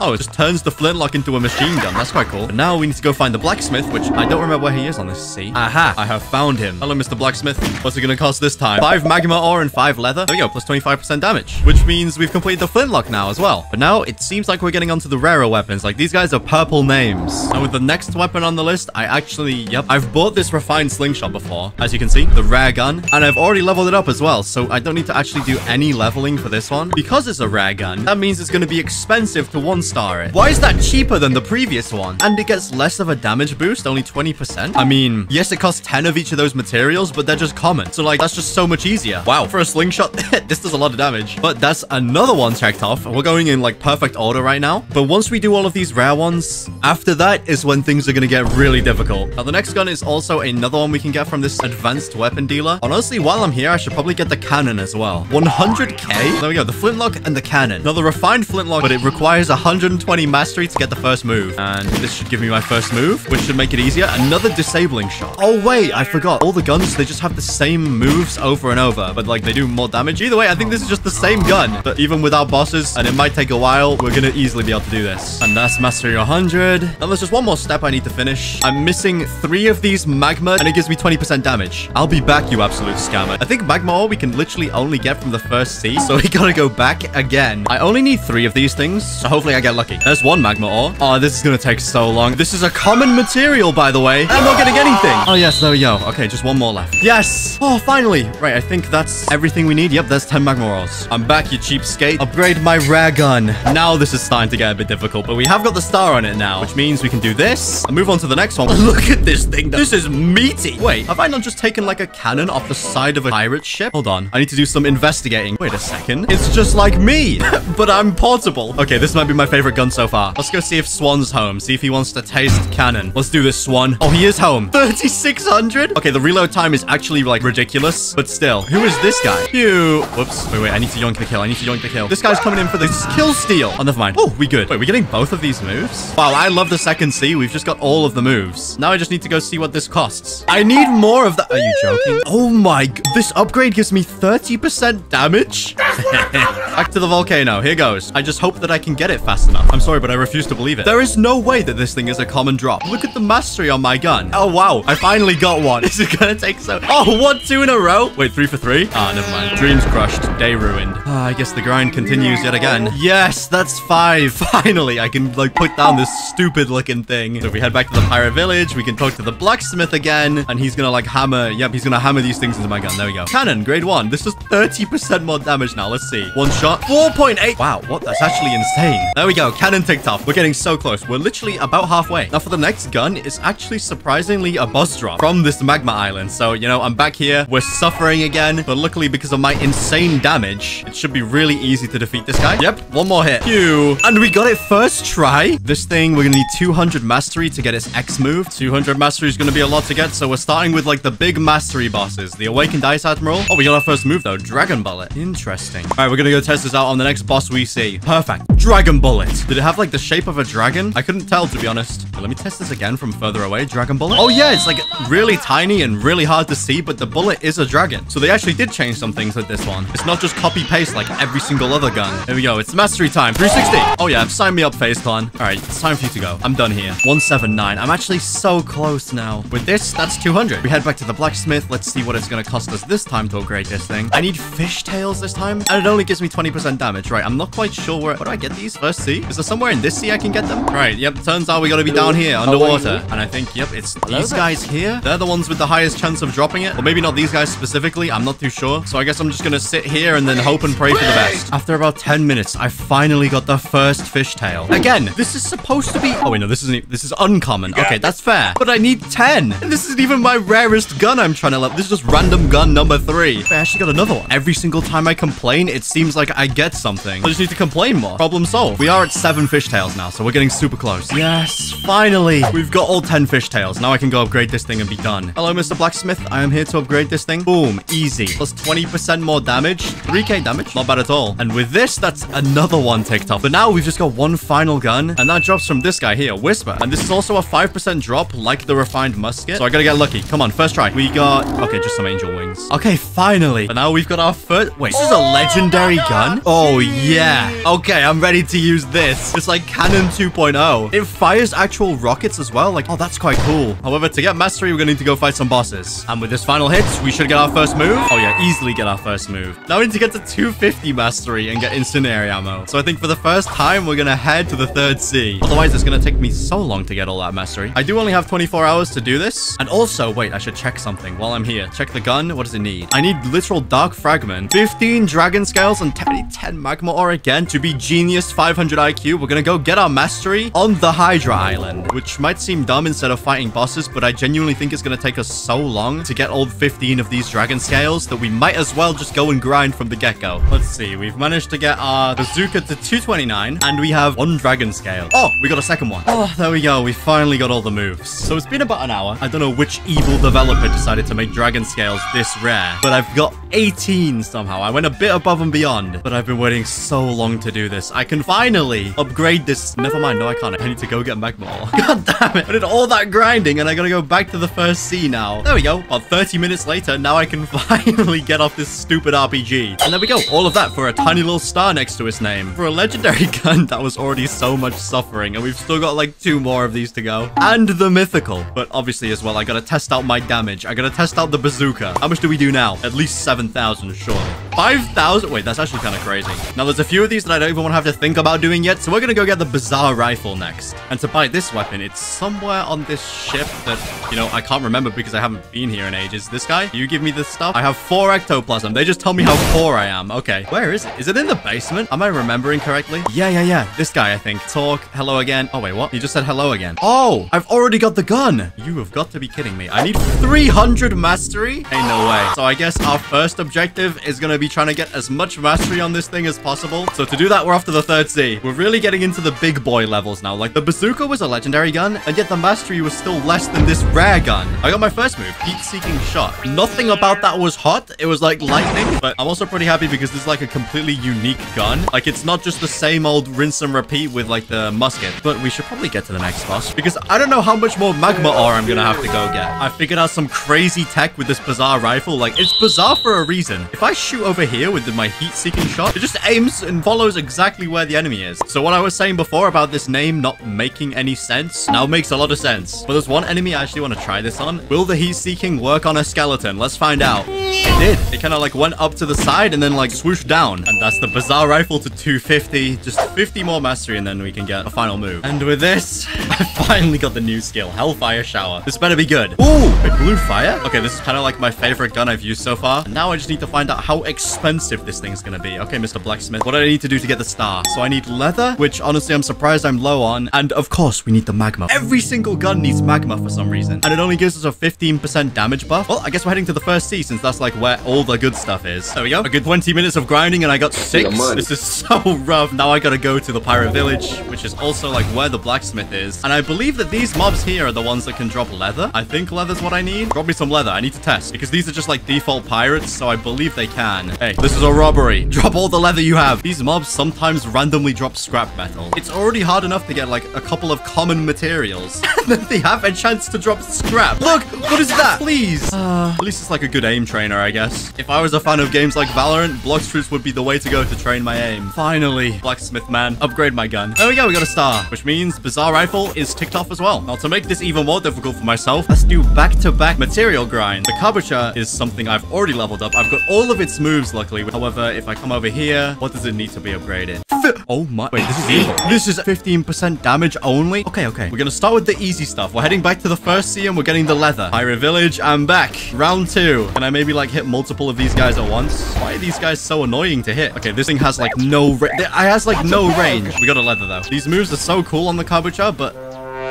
Oh, it just turns the flintlock into a machine gun. That's quite cool. But now we need to go find the blacksmith, which I don't remember where he is on this sea. Aha, I have found him. Hello, Mister Blacksmith. What's it going to cost this time? Five magma ore and five leather. There we go, plus twenty-five percent damage, which means we've completed the flintlock now as well. But now it seems like we're getting onto the rarer weapons. Like, these guys are purple names. And with the next weapon on the list, I actually, yep, I've bought this refined slingshot before. As you can see, the rare gun. And I've already leveled it up as well, so I don't need to actually do any leveling for this one. Because it's a rare gun, that means it's going to be expensive to one star it. Why is that cheaper than the previous one? And it gets less of a damage boost, only twenty percent. I mean, yes, it costs ten of each of those materials, but they're just common. So, like, that's just so much easier. Wow, for a slingshot, this does a lot of damage. But that's another one checked off. We're going in, like, perfect order right now. But once we do all of these rare ones, after that is when things are going to get really difficult. Now, the next gun is also another one we can get from this advanced weapon dealer. Honestly, while I'm here, I should probably get the cannon as well. one hundred K? There we go, the flintlock and the cannon. Now, the refined flintlock, but it requires a hundred one hundred twenty mastery to get the first move. And this should give me my first move, which should make it easier. Another disabling shot. Oh, wait, I forgot. All the guns, they just have the same moves over and over, but like they do more damage. Either way, I think this is just the same gun, but even without bosses, and it might take a while, we're going to easily be able to do this. And that's mastery one hundred. Now there's just one more step I need to finish. I'm missing three of these magma, and it gives me twenty percent damage. I'll be back, you absolute scammer. I think magma ore we can literally only get from the first sea, so we gotta go back again. I only need three of these things, so hopefully I get lucky. There's one magma ore. Oh, this is gonna take so long. This is a common material, by the way. I'm not getting anything. Oh, yes, there we go. Okay, just one more left. Yes! Oh, finally! Right, I think that's everything we need. Yep, there's ten magma ores. I'm back, you cheapskate. Upgrade my rare gun. Now this is starting to get a bit difficult, but we have got the star on it now, which means we can do this and move on to the next one. Look at this thing. This is meaty. Wait, have I not just taken like a cannon off the side of a pirate ship? Hold on. I need to do some investigating. Wait a second. It's just like me, but I'm portable. Okay, this might be my favorite gun so far. Let's go see if Swan's home. See if he wants to taste cannon. Let's do this, Swan. Oh, he is home. thirty-six hundred? Okay, the reload time is actually like ridiculous, but still. Who is this guy? You. Whoops. Wait, wait. I need to yoink the kill. I need to yoink the kill. This guy's coming in for this kill steal. Oh, never mind. Oh, we good. Wait, we're getting both of these moves? Wow, I love the second sea. We've just got all of the moves. Now I just need to go see what this costs. I need more of that. Are you joking? Oh my. This upgrade gives me thirty percent damage. Back to the volcano. Here goes. I just hope that I can get it fast enough. I'm sorry, but I refuse to believe it. There is no way that this thing is a common drop. Look at the mastery on my gun. Oh, wow. I finally got one. This is gonna take so... Oh, what? Two in a row? Wait, three for three? Ah, never mind. Dreams crushed. Day ruined. Oh, I guess the grind continues yet again. Yes, that's five. Finally, I can, like, put down this stupid looking thing. So if we head back to the pirate village, we can talk to the blacksmith again, and he's gonna, like, hammer... Yep, he's gonna hammer these things into my gun. There we go. Cannon, grade one. This is thirty percent more damage now. Let's see. One shot. four point eight. Wow, what? That's actually insane. There we go. Cannon ticked off. We're getting so close. We're literally about halfway. Now for the next gun, it's actually surprisingly a boss drop from this magma island. So, you know, I'm back here. We're suffering again, but luckily because of my insane damage, it should be really easy to defeat this guy. Yep, one more hit. Phew. And we got it first try. This thing, we're gonna need two hundred mastery to get its X move. two hundred mastery is gonna be a lot to get, so we're starting with like the big mastery bosses. The Awakened Ice Admiral. Oh, we got our first move though. Dragon Bullet. Interesting. All right, we're gonna go test this out on the next boss we see. Perfect. Dragon Bullet. Did it have like the shape of a dragon? I couldn't tell, to be honest. Let me test this again from further away. Dragon Bullet. Oh yeah, it's like really tiny and really hard to see, but the bullet is a dragon. So they actually did change some things with this one. It's not just copy paste like every single other gun. Here we go. It's mastery time. three sixty. Oh yeah, sign me up, FaZe Clan. All right, it's time for you to go. I'm done here. one seventy-nine. I'm actually so close now. With this, that's two hundred. We head back to the blacksmith. Let's see what it's gonna cost us this time to upgrade this thing. I need fishtails this time, and it only gives me twenty percent damage. Right, I'm not quite sure where. Where do I get these? First sea? Is there somewhere in this sea I can get them? Right. Yep. Turns out we gotta be down here, underwater. And I think, yep, it's these guys here. They're the ones with the highest chance of dropping it. Or maybe not these guys specifically. I'm not too sure. So I guess I'm just gonna sit here and then hope and pray for the best. After about ten minutes, I finally got the first fishtail. Again, this is supposed to be. Oh wait, no, this isn't. This is uncommon. Okay, that's fair. But I need ten. And this isn't even my rarest gun. I'm trying to level. This is just random gun number three. Wait, I actually got another one. Every single time I complain, it seems like I get something. I just need to complain more. Problem solved. We are at seven fishtails now, so we're getting super close. Yes, finally. We've got all ten fishtails. Now I can go upgrade this thing and be done. Hello, Mister Blacksmith. I am here to upgrade this thing. Boom, easy. Plus twenty percent more damage. three K damage. Not bad at all. And with this, that's another one ticked off. But now we've just got one final gun, and that drops from this guy here, Whisper. And this is also a five percent drop, like the refined musket. So I gotta get lucky. Come on, first try. We got... Okay, just some angel wings. Okay, finally. But now we've got our first... Wait, this is a legendary gun? Oh, yeah. Okay, I'm ready to use this. It's like Cannon two point oh. It fires actual rockets as well. Like, oh, that's quite cool. However, to get mastery, we're gonna need to go fight some bosses. And with this final hit, we should get our first move. Oh yeah, easily get our first move. Now we need to get to two fifty mastery and get incendiary ammo. So I think for the first time, we're gonna head to the third sea. Otherwise, it's gonna take me so long to get all that mastery. I do only have twenty-four hours to do this. And also, wait, I should check something while I'm here. Check the gun. What does it need? I need literal dark fragment, fifteen dragon scales, and ten magma ore again to be genius five hundred I Q. We're gonna go get our mastery on the Hydra Island, which might seem dumb instead of fighting bosses, but I genuinely think it's gonna take us so long to get all fifteen of these dragon scales that we might as well just go and grind from the get-go. Let's see. We've managed to get our bazooka to two twenty-nine, and we have one dragon scale. Oh, we got a second one. Oh, there we go. We finally got all the moves. So it's been about an hour. I don't know which evil developer decided to make dragon scales this rare, but I've got eighteen somehow. I went a bit above and beyond, but I've been waiting so long to do this. I can finally upgrade this. Never mind. No, I can't. I need to go get Magmar. God damn it. I did all that grinding and I gotta go back to the First Sea now. There we go. About thirty minutes later, now I can finally get off this stupid R P G. And there we go. All of that for a tiny little star next to his name. For a legendary gun that was already so much suffering. And we've still got like two more of these to go. And the mythical. But obviously as well, I gotta test out my damage. I gotta test out the bazooka. How much do we do now? At least seven thousand, surely. five thousand? Wait, that's actually kind of crazy. Now, there's a few of these that I don't even want to have to think about doing yet, so we're gonna go get the bizarre rifle next. And to buy this weapon, it's somewhere on this ship that, you know, I can't remember because I haven't been here in ages. This guy, you give me this stuff? I have four ectoplasm. They just tell me how poor I am. Okay, where is it? Is it in the basement? Am I remembering correctly? Yeah, yeah, yeah. This guy, I think. Talk. Hello again. Oh, wait, what? He just said hello again. Oh, I've already got the gun. You have got to be kidding me. I need three hundred mastery? Ain't no way. So I guess our first objective is gonna be trying to get as much mastery on this thing as possible. So to do that, we're off to the Third Sea. We're really getting into the big boy levels now. Like, the bazooka was a legendary gun, and yet the mastery was still less than this rare gun. I got my first move, heat-seeking shot. Nothing about that was hot. It was like lightning, but I'm also pretty happy because this is like a completely unique gun. Like, it's not just the same old rinse and repeat with like the musket. But we should probably get to the next boss because I don't know how much more magma ore I'm gonna have to go get. I figured out some crazy tech with this bizarre rifle. Like, it's bizarre for a reason. If I shoot over here with my heat-seeking shot, it just aims and follows exactly where the enemy is. So what I was saying before about this name not making any sense now makes a lot of sense. But there's one enemy I actually want to try this on. Will the heat-seeking work on a skeleton? Let's find out. It did. It kind of like went up to the side and then like swooshed down. And that's the bizarre rifle to two fifty. Just fifty more mastery and then we can get a final move. And with this, I finally got the new skill, Hellfire Shower. This better be good. Ooh, it blew fire? Okay, this is kind of like my favorite gun I've used so far. And now I just need to find out how expensive this thing's gonna be. Okay, Mister Blacksmith, what do I need to do to get the star? So I need leather, which honestly I'm surprised I'm low on. And of course, we need the magma. Every single gun needs magma for some reason. And it only gives us a fifteen percent damage buff. Well, I guess we're heading to the First Sea since that's like where all the good stuff is. There we go. A good twenty minutes of grinding and I got six. This is so rough. Now I gotta go to the Pirate Village, which is also like where the blacksmith is. And I believe that these mobs here are the ones that can drop leather. I think leather's what I need. Drop me some leather. I need to test because these are just like default pirates. So I believe they can. Hey, this is a robbery. Drop all the leather you have. These mobs sometimes randomly drop scrap metal. It's already hard enough to get like a couple of common materials. And then they have a chance to drop scrap. Look, what is that? Please. Uh, at least it's like a good aim trainer, I guess. If I was a fan of games like Valorant, Blox Fruits would be the way to go to train my aim. Finally, blacksmith man, upgrade my gun. There we go, we got a star, which means bizarre rifle is ticked off as well. Now to make this even more difficult for myself, let's do back-to-back material grind. The Kabucha is something I've already leveled up. I've got all of its moves, luckily. However, if I come over here, what does it need to be upgraded? Oh my, wait, this is evil. This is fifteen percent damage only. Okay, okay. We're gonna start with the easy stuff. We're heading back to the First Sea and we're getting the leather. Pirate Village, I'm back. Round two. Can I maybe like hit multiple of these guys at once? Why are these guys so annoying to hit? Okay, this thing has like no ra- it has like no range. We got a leather though. These moves are so cool on the Kabucha, but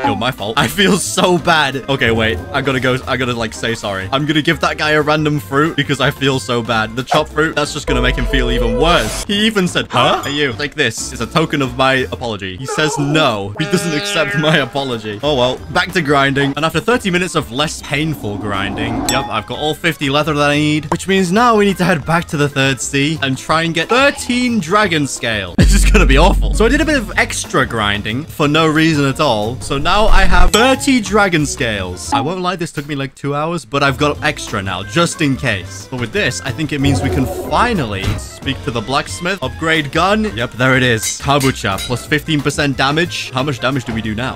no, my fault. I feel so bad. Okay, wait. I gotta go. I gotta, like, say sorry. I'm gonna give that guy a random fruit because I feel so bad. The chopped fruit, that's just gonna make him feel even worse. He even said, huh? Are you? Like, this is a token of my apology. He says no. He doesn't accept my apology. Oh, well. Back to grinding. And after thirty minutes of less painful grinding, yep, I've got all fifty leather that I need, which means now we need to head back to the Third Sea and try and get thirteen dragon scale. This is gonna be awful. So I did a bit of extra grinding for no reason at all. So now Now I have thirty dragon scales. I won't lie, this took me like two hours, but I've got extra now, just in case. But with this, I think it means we can finally speak to the blacksmith. Upgrade gun. Yep, there it is. Kabucha, plus fifteen percent damage. How much damage do we do now?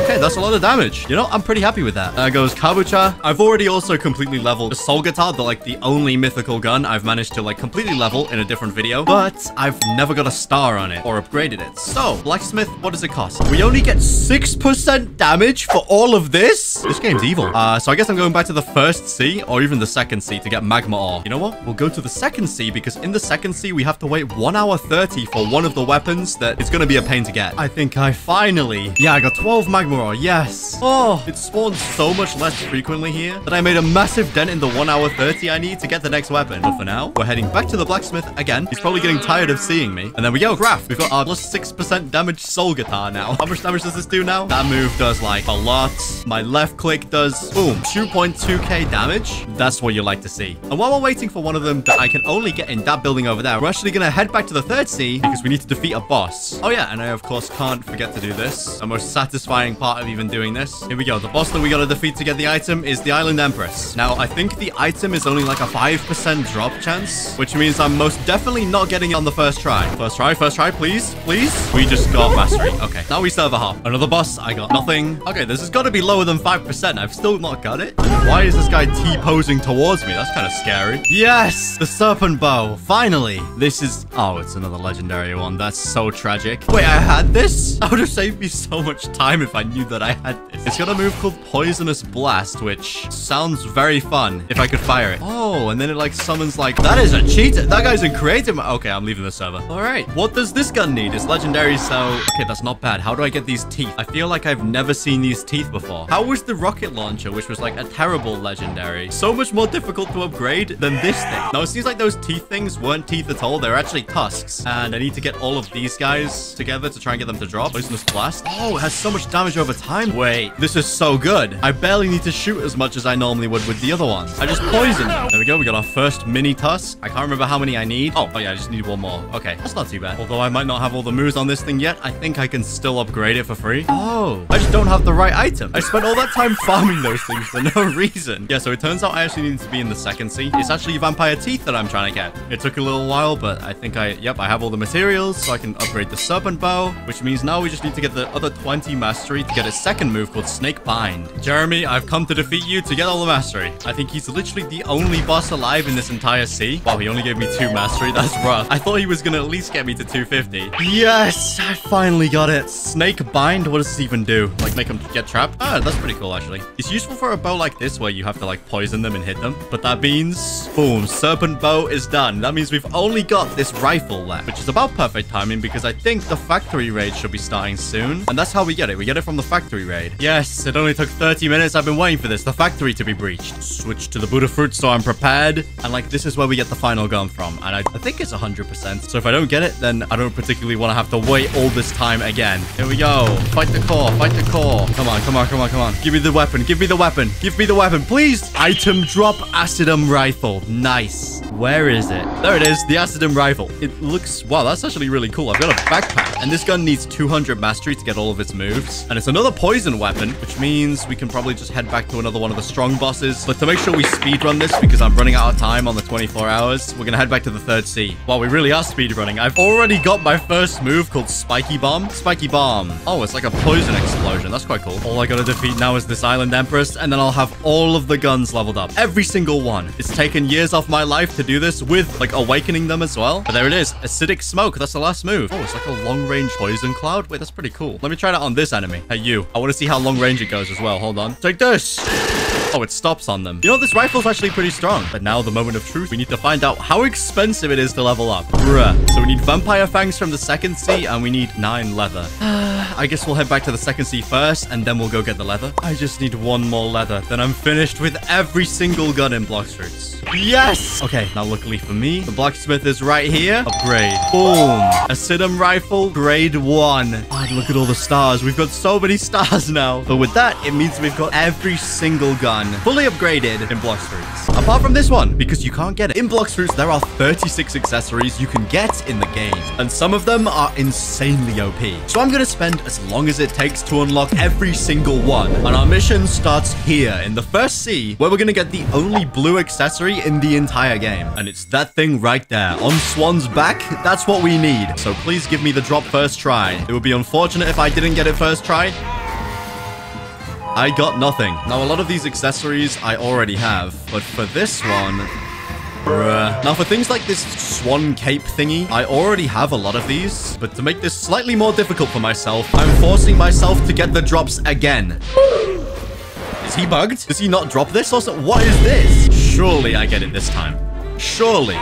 Okay, that's a lot of damage. You know, I'm pretty happy with that. There goes Kabucha. I've already also completely leveled the Soul Guitar, the, like, the only mythical gun I've managed to, like, completely level in a different video. But I've never got a star on it or upgraded it. So, blacksmith, what does it cost? We only get six percent damage for all of this? This game's evil. Uh, so I guess I'm going back to the First Sea or even the Second Sea to get magma ore. You know what? We'll go to the Second Sea because in the Second Sea, we have to wait one hour thirty for one of the weapons that it's going to be a pain to get. I think I finally... Yeah, I got twelve magma ore. Yes. Oh, it spawns so much less frequently here that I made a massive dent in the one hour thirty I need to get the next weapon. But for now, we're heading back to the blacksmith again. He's probably getting tired of seeing me. And there we go. Graph. We've got our plus six percent damage soul guitar now. How much damage does this do now? That move does like a lot. My left click does, boom, two point two K damage. That's what you like to see. And while we're waiting for one of them that I can only get in that building over there, we're actually going to head back to the Third Sea because we need to defeat a boss. Oh yeah, and I of course can't forget to do this. The most satisfying part of even doing this. Here we go. The boss that we got to defeat to get the item is the Island Empress. Now, I think the item is only like a five percent drop chance, which means I'm most definitely not getting it on the first try. First try, first try, please, please. We just got mastery. Okay, now we serve a hop. Another boss, I got nothing. Okay, this has got to be lower than five percent. I've still not got it. Why is this guy T-posing towards me? That's kind of scary. Yes! The serpent bow. Finally! This is... Oh, it's another legendary one. That's so tragic. Wait, I had this? That would have saved me so much time if I knew that I had this. It's got a move called Poisonous Blast, which sounds very fun if I could fire it. Oh, and then it like summons like... That is a cheater. That guy's in creative... Okay, I'm leaving the server. All right. What does this gun need? It's legendary, so... Okay, that's not bad. How do I get these teeth? I feel like I've never seen these teeth before. How was the rocket launcher, which was like a terrible legendary? So much more difficult to upgrade than this thing. Now, it seems like those teeth things weren't teeth at all. They're actually tusks. And I need to get all of these guys together to try and get them to drop. Poisonous Blast. Oh, it has so much damage over time. Wait, this is so good. I barely need to shoot as much as I normally would with the other ones. I just poisoned. There we go. We got our first mini tusk. I can't remember how many I need. Oh, oh yeah, I just need one more. Okay, that's not too bad. Although I might not have all the moves on this thing yet, I think I can still upgrade it for free. Oh, I just don't have the right item. I spent all that time farming those things for no reason. Yeah, so it turns out I actually need to be in the Second Sea. It's actually vampire teeth that I'm trying to get. It took a little while, but I think I, yep, I have all the materials, so I can upgrade the serpent bow, which means now we just need to get the other twenty mastery to get a second move called Snake Bind. Jeremy, I've come to defeat you to get all the mastery. I think he's literally the only boss alive in this entire sea. Wow, he only gave me two mastery. That's rough. I thought he was going to at least get me to two fifty. Yes, I finally got it. Snake Bind? What does this even do? Like make him get trapped? Ah, that's pretty cool, actually. It's useful for a bow like this where you have to like poison them and hit them. But that means, boom, serpent bow is done. That means we've only got this rifle left, which is about perfect timing because I think the factory raid should be starting soon. And that's how we get it. We get it from the factory raid. Yes, it only took thirty minutes. I've been waiting for this. The factory to be breached. Switch to the Buddha fruit so I'm prepared. And like, this is where we get the final gun from. And I, I think it's one hundred percent. So if I don't get it, then I don't particularly want to have to wait all this time again. Here we go. Fight the core. Fight the core. Come on, come on, come on, come on. Give me the weapon. Give me the weapon. Give me the weapon, please. Item drop, Acidum rifle. Nice. Where is it? There it is. The Acidum rifle. It looks... Wow, that's actually really cool. I've got a backpack. And this gun needs two hundred mastery to get all of its moves. And it's another poison weapon, which means we can probably just head back to another one of the strong bosses. But to make sure we speedrun this, because I'm running out of time on the twenty-four hours, we're going to head back to the Third Sea. Wow, we really are speedrunning. I've already got my first move called Spiky Bomb. Spiky Bomb. Oh, it's like a poison explosion. That's quite cool. All I got to defeat now is this Island Empress, and then I'll have all of the guns leveled up. Every single one. It's taken years off my life to do this with, like, awakening them as well. But there it is. Acidic Smoke. That's the last move. Oh, it's like a long-range poison cloud. Wait, that's pretty cool. Let me try that on this enemy. Hey, you. I want to see how long-range it goes as well. Hold on. Take this! Oh, it stops on them. You know, this rifle's actually pretty strong. But now, the moment of truth. We need to find out how expensive it is to level up. Bruh. So we need Vampire Fangs from the Second Sea, and we need nine leather. I guess we'll head back to the Second Sea first, and then we'll go get the leather. I just need one more leather. Then I'm finished with every single gun in Blox Fruits. Yes! Okay, now luckily for me, the blacksmith is right here. Upgrade. Boom. Acidum rifle, grade one. God, look at all the stars. We've got so many stars now. But with that, it means we've got every single gun fully upgraded in Blox Fruits. Apart from this one, because you can't get it. In Blox Fruits, there are thirty-six accessories you can get in the game. And some of them are insanely O P. So I'm going to spend as long as it takes to unlock every single one. And our mission starts here in the First Sea, where we're going to get the only blue accessory in the entire game. And it's that thing right there on Swan's back. That's what we need. So please give me the drop first try. It would be unfortunate if I didn't get it first try. I got nothing. Now, a lot of these accessories I already have, but for this one... Bruh. Now, for things like this swan cape thingy, I already have a lot of these. But to make this slightly more difficult for myself, I'm forcing myself to get the drops again. Is he bugged? Does he not drop this? Also, what is this? Surely I get it this time. Surely.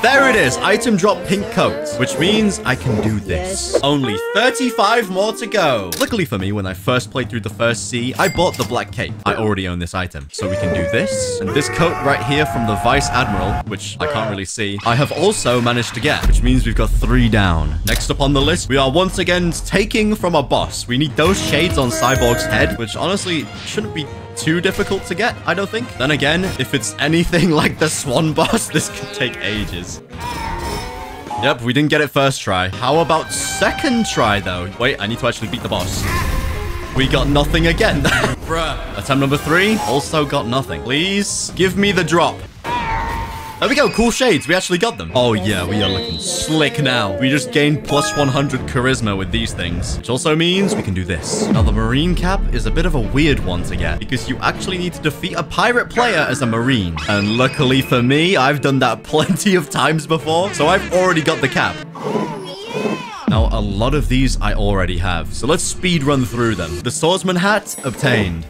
There it is, item drop pink coat, which means I can do this. Only thirty-five more to go. Luckily for me, when I first played through the First Sea, I bought the black cape. I already own this item. So we can do this. And this coat right here from the Vice Admiral, which I can't really see, I have also managed to get, which means we've got three down. Next up on the list, we are once again taking from a boss. We need those shades on Cyborg's head, which honestly shouldn't be too difficult to get, I don't think. Then again, if it's anything like the Swan boss, this could take ages. Yep, we didn't get it first try. How about second try, though? Wait, I need to actually beat the boss. We got nothing again. Bruh. Attempt number three, also got nothing. Please give me the drop. There we go, cool shades. We actually got them. Oh yeah, we are looking slick now. We just gained plus one hundred charisma with these things, which also means we can do this. Now the marine cap is a bit of a weird one to get because you actually need to defeat a pirate player as a marine. And luckily for me, I've done that plenty of times before, so I've already got the cap. Now, a lot of these I already have, so let's speed run through them. The swordsman hat obtained.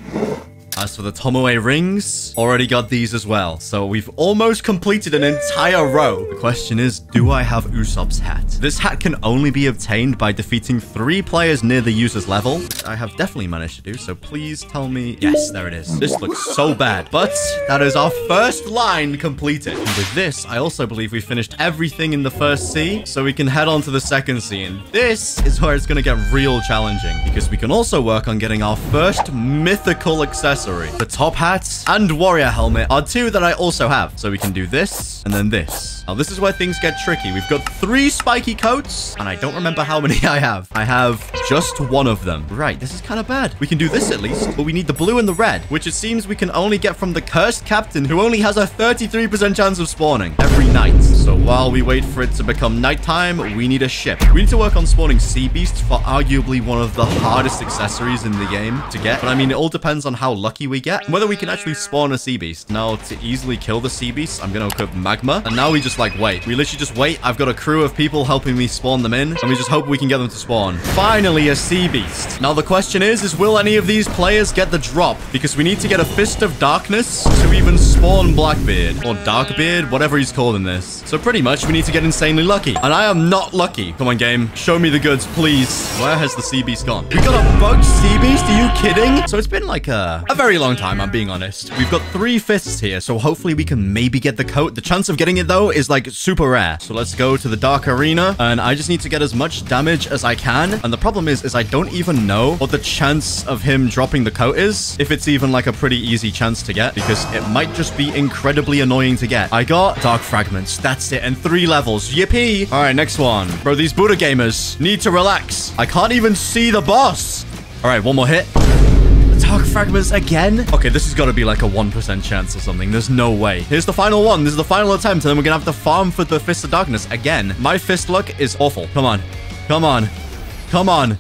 As for the Tomoe rings, already got these as well. So we've almost completed an entire row. The question is, do I have Usopp's hat? This hat can only be obtained by defeating three players near the user's level, which I have definitely managed to do. So please tell me. Yes, there it is. This looks so bad, but that is our first line completed. And with this, I also believe we finished everything in the First Sea, so we can head on to the Second Sea. And this is where it's going to get real challenging because we can also work on getting our first mythical accessory. The top hat and warrior helmet are two that I also have. So we can do this and then this. Now, this is where things get tricky. We've got three spiky coats, and I don't remember how many I have. I have just one of them. Right, this is kind of bad. We can do this at least, but we need the blue and the red, which it seems we can only get from the cursed captain, who only has a thirty-three percent chance of spawning every night. So while we wait for it to become nighttime, we need a ship. We need to work on spawning sea beasts for arguably one of the hardest accessories in the game to get. But I mean, it all depends on how lucky we get, whether we can actually spawn a sea beast. Now, to easily kill the sea beast, I'm gonna equip magma, and now we just like wait. We literally just wait. I've got a crew of people helping me spawn them in, and we just hope we can get them to spawn. Finally, a sea beast. Now the question is, is will any of these players get the drop? Because we need to get a Fist of Darkness to even spawn Blackbeard or Darkbeard, whatever he's calling this. So pretty much we need to get insanely lucky, and I am not lucky. Come on, game, show me the goods, please. Where has the sea beast gone? We got a bugged sea beast? Are you kidding? So it's been like a, a very Very long time, I'm being honest. We've got three fists here, so hopefully we can maybe get the coat. The chance of getting it, though, is like super rare. So let's go to the Dark Arena, and I just need to get as much damage as I can. And the problem is, is I don't even know what the chance of him dropping the coat is, if it's even like a pretty easy chance to get, because it might just be incredibly annoying to get. I got Dark Fragments. That's it. And three levels. Yippee. All right, next one. Bro, these Buddha gamers need to relax. I can't even see the boss. All right, one more hit. Dark Fragments again? Okay, this has got to be like a one percent chance or something. There's no way. Here's the final one. This is the final attempt, and then we're going to have to farm for the Fist of Darkness again. My fist luck is awful. Come on. Come on. Come on.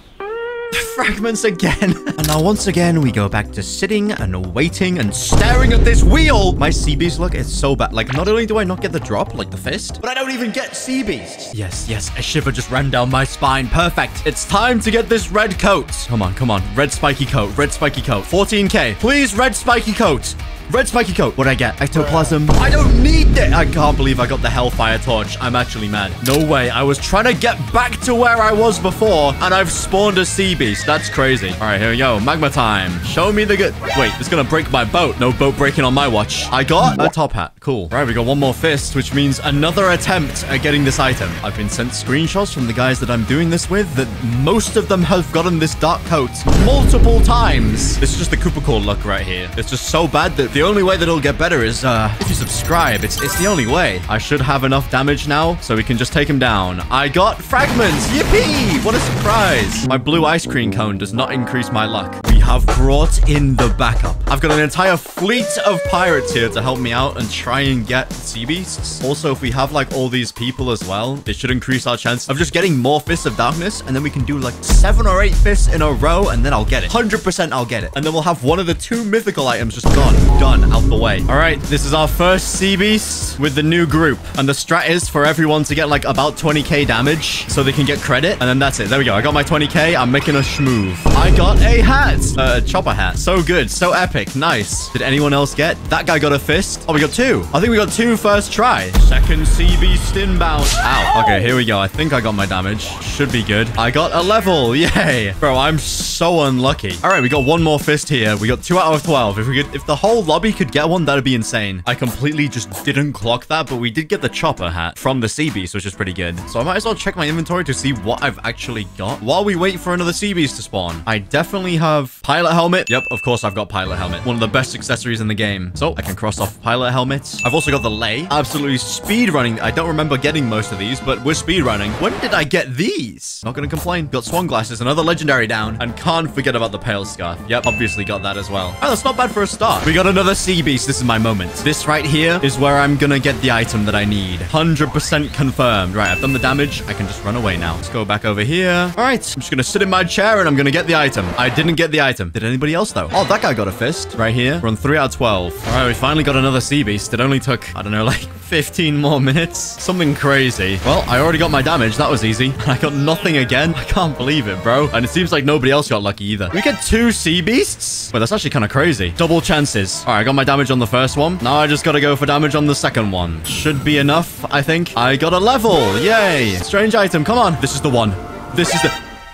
Fragments again. And now once again, we go back to sitting and waiting and staring at this wheel. My sea beast luck is so bad. Like, not only do I not get the drop, like the fist, but I don't even get sea beasts. Yes, yes, a shiver just ran down my spine. Perfect. It's time to get this red coat. Come on, come on. Red spiky coat, red spiky coat. fourteen K. Please, red spiky coat. Red spiky coat. What'd I get? Ectoplasm. I don't need it. I can't believe I got the Hellfire Torch. I'm actually mad. No way. I was trying to get back to where I was before, and I've spawned a sea beast. That's crazy. All right, here we go. Magma time. Show me the good. Wait, it's gonna break my boat. No boat breaking on my watch. I got a top hat. Cool. All right, we got one more fist, which means another attempt at getting this item. I've been sent screenshots from the guys that I'm doing this with that most of them have gotten this dark coat multiple times. This is just the Koopa Core luck right here. It's just so bad that the only way that it'll get better is uh, if you subscribe. It's, it's the only way. I should have enough damage now, so we can just take him down. I got fragments. Yippee! What a surprise. My blue ice cream cone does not increase my luck. We have brought in the backup. I've got an entire fleet of pirates here to help me out and try and get sea beasts. Also, if we have like all these people as well, it should increase our chance of just getting more Fists of Darkness. And then we can do like seven or eight fists in a row, and then I'll get it. one hundred percent I'll get it. And then we'll have one of the two mythical items just gone. Done, out the way. All right, this is our first sea beast with the new group, and the strat is for everyone to get like about twenty K damage so they can get credit, and then that's it. There we go. I got my twenty K. I'm making a schmoove. I got a hat. uh, chopper hat. So good. So epic. Nice. Did anyone else get? That guy got a fist. Oh, we got two. I think we got two first try. Second C B stin bounce. Ow. Okay, here we go. I think I got my damage. Should be good. I got a level. Yay. Bro, I'm so unlucky. All right, we got one more fist here. We got two out of twelve. If we could, if the whole lobby could get one, that'd be insane. I completely just didn't clock that, but we did get the chopper hat from the sea beast, which is pretty good. So I might as well check my inventory to see what I've actually got while we wait for another sea beast to spawn. I definitely have pilot helmet. Yep, of course I've got pilot helmet. One of the best accessories in the game. So I can cross off pilot helmets. I've also got the lei. Absolutely speed running. I don't remember getting most of these, but we're speed running. When did I get these? Not gonna complain. Got swan glasses, another legendary down, and can't forget about the pale scarf. Yep, obviously got that as well. Oh, that's not bad for a start. We got another sea beast. This is my moment. This right here is where I'm gonna get the item that I need. one hundred percent confirmed. Right, I've done the damage. I can just run away now. Let's go back over here. All right, I'm just gonna sit in my chair and I'm gonna get the item. I didn't get the item. Did anybody else though? Oh, that guy got a fist right here. We're on three out of twelve. All right, we finally got another sea beast. It only took, I don't know, like fifteen more minutes. Something crazy. Well, I already got my damage. That was easy. I got nothing again. I can't believe it, bro. And it seems like nobody else got lucky either. We get two sea beasts? But that's actually kind of crazy. Double chances. All right, I got my damage on the first one. Now I just gotta go for damage on the second one. Should be enough, I think. I got a level. Yay. Strange item. Come on. This is the one. This is the...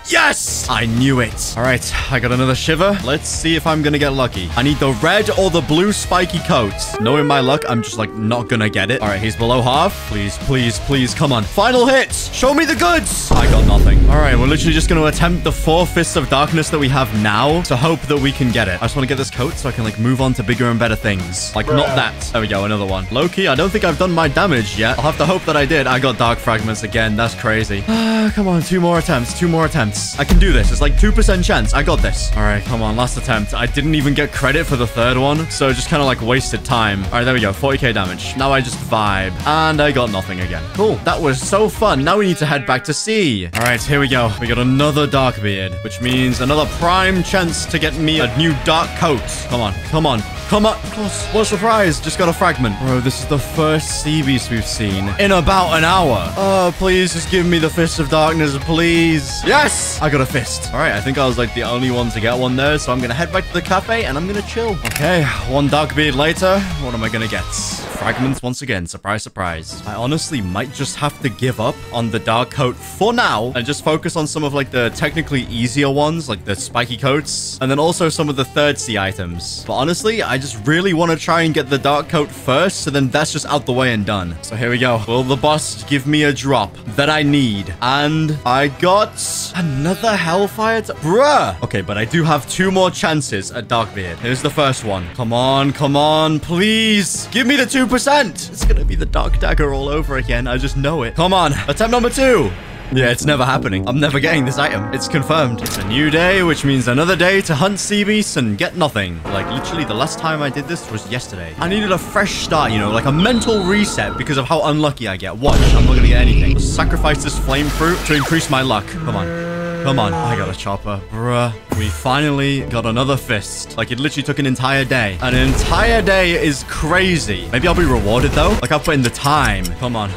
Yes! I knew it. All right, I got another shiver. Let's see if I'm gonna get lucky. I need the red or the blue spiky coats. Knowing my luck, I'm just like not gonna get it. All right, he's below half. Please, please, please, come on. Final hits. Show me the goods. I got nothing. All right, we're literally just gonna attempt the four fists of darkness that we have now to hope that we can get it. I just wanna get this coat so I can like move on to bigger and better things. Like, not that. There we go, another one. Loki, I don't think I've done my damage yet. I'll have to hope that I did. I got dark fragments again. That's crazy. Ah, come on, two more attempts, two more attempts. I can do this. It's like two percent chance. I got this. All right, come on. Last attempt. I didn't even get credit for the third one, so just kind of like wasted time. All right, there we go. forty K damage. Now I just vibe, and I got nothing again. Cool. That was so fun. Now we need to head back to sea. All right, here we go. We got another Darkbeard, which means another prime chance to get me a new dark coat. Come on. Come on. Come on. Close. What a surprise. Just got a fragment. Bro, this is the first sea beast we've seen in about an hour. Oh, please just give me the Fist of Darkness, please. Yes! I got a fist. All right, I think I was like the only one to get one there, so I'm gonna head back to the cafe and I'm gonna chill. Okay, one Darkbeard later. What am I gonna get? Fragments once again. Surprise, surprise. I honestly might just have to give up on the dark coat for now and just focus on some of like the technically easier ones, like the spiky coats, and then also some of the third sea items. But honestly, I just really want to try and get the dark coat first, so then that's just out the way and done. So here we go. Will the boss give me a drop that I need? And I got another hellfire. Bruh. Okay, but I do have two more chances at Darkbeard. Here's the first one. Come on, come on, please. Give me the two percent. It's gonna be the dark dagger all over again. I just know it. Come on. Attempt number two. Yeah, it's never happening. I'm never getting this item. It's confirmed. It's a new day, which means another day to hunt sea beasts and get nothing. Like, literally, the last time I did this was yesterday. I needed a fresh start, you know, like a mental reset because of how unlucky I get. Watch, I'm not gonna get anything. I'll sacrifice this flame fruit to increase my luck. Come on. Come on. I got a chopper. Bruh. We finally got another fist. Like, it literally took an entire day. An entire day is crazy. Maybe I'll be rewarded, though. Like, I'll put in the time. Come on.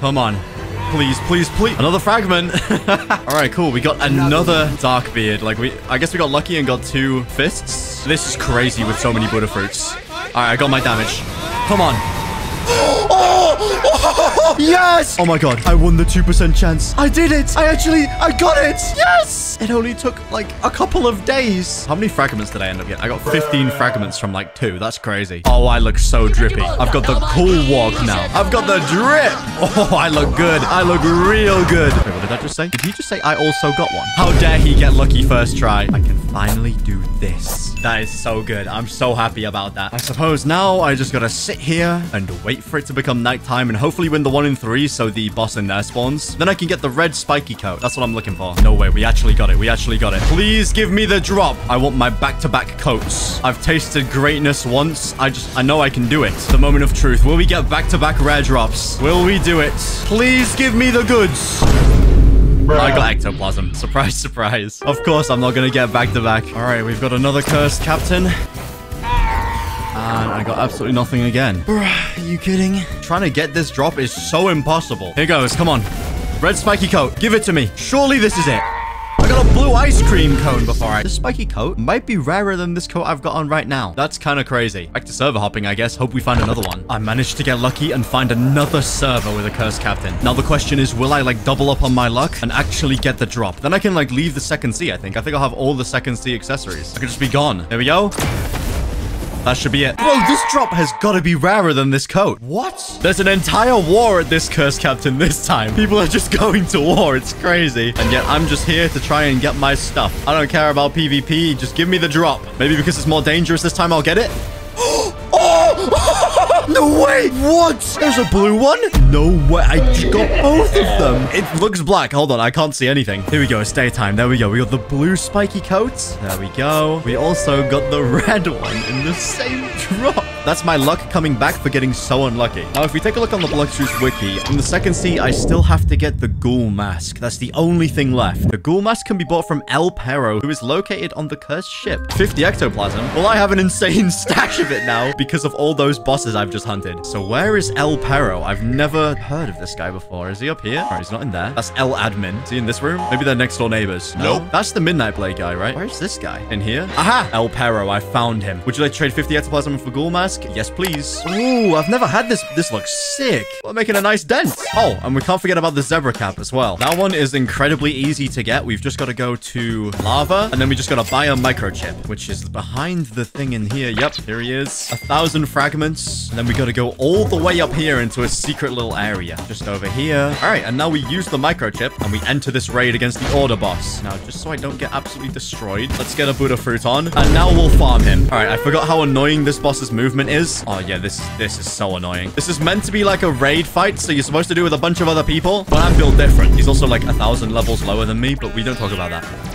Come on. Please, please, please. Another fragment. All right, cool. We got another Darkbeard. Like, we... I guess we got lucky and got two fists. This is crazy with so many Buddha fruits. All right, I got my damage. Come on. Oh, yes! Oh my god, I won the two percent chance. I did it! I actually, I got it! Yes! It only took like a couple of days. How many fragments did I end up getting? I got fifteen fragments from like two. That's crazy. Oh, I look so drippy. I've got the cool walk now. I've got the drip! Oh, I look good. I look real good. Wait, what did I just say? Did he just say I also got one? How dare he get lucky first try? I can finally do this. That is so good. I'm so happy about that. I suppose now I just gotta sit here and wait for it to become nighttime and hopefully win the one in three so the boss in there spawns. Then I can get the red spiky coat. That's what I'm looking for. No way. We actually got it. We actually got it. Please give me the drop. I want my back-to-back coats. I've tasted greatness once. I just, I know I can do it. The moment of truth. Will we get back-to-back rare drops? Will we do it? Please give me the goods. I got ectoplasm. Surprise, surprise. Of course, I'm not going to get back-to-back. All right, we've got another cursed captain. And I got absolutely nothing again. Bruh, are you kidding? Trying to get this drop is so impossible. Here goes. Come on. Red spiky coat. Give it to me. Surely this is it. I got a blue ice cream cone before I... This spiky coat might be rarer than this coat I've got on right now. That's kind of crazy. Back to server hopping, I guess. Hope we find another one. I managed to get lucky and find another server with a cursed captain. Now the question is, will I like double up on my luck and actually get the drop? Then I can like leave the Second Sea, I think. I think I'll have all the Second Sea accessories. I can just be gone. There we go. That should be it. Bro, this drop has got to be rarer than this coat. What? There's an entire war at this cursed captain this time. People are just going to war. It's crazy. And yet I'm just here to try and get my stuff. I don't care about PvP. Just give me the drop. Maybe because it's more dangerous this time, I'll get it. Oh! No way! What? There's a blue one? No way. I just got both of them. It looks black. Hold on. I can't see anything. Here we go. It's daytime. There we go. We got the blue spiky coats. There we go. We also got the red one in the same drop. That's my luck coming back for getting so unlucky. Now, if we take a look on the Blox Fruits wiki, in the Second Sea, I still have to get the ghoul mask. That's the only thing left. The ghoul mask can be bought from El Pero, who is located on the cursed ship. fifty ectoplasm. Well, I have an insane stash of it now because of all those bosses I've just hunted. So where is El Pero? I've never heard of this guy before. Is he up here? Oh, he's not in there. That's El Admin. Is he in this room? Maybe they're next door neighbors. No. Nope. That's the Midnight Blade guy, right? Where's this guy? In here? Aha! El Pero, I found him. Would you like to trade fifty ectoplasm for ghoul mask? Yes, please. Ooh, I've never had this. This looks sick. We're making a nice dent. Oh, and we can't forget about the zebra cap as well. That one is incredibly easy to get. We've just got to go to Lava, and then we just got to buy a microchip, which is behind the thing in here. Yep, here he is. A thousand fragments. And then we got to go all the way up here into a secret little area. Just over here. All right, and now we use the microchip, and we enter this raid against the Order boss. Now, just so I don't get absolutely destroyed, let's get a Buddha fruit on, and now we'll farm him. All right, I forgot how annoying this boss's movement is. Oh yeah, this this is so annoying. This is meant to be like a raid fight, so you're supposed to do with a bunch of other people, but I'm built different. He's also like a thousand levels lower than me, but we don't talk about that.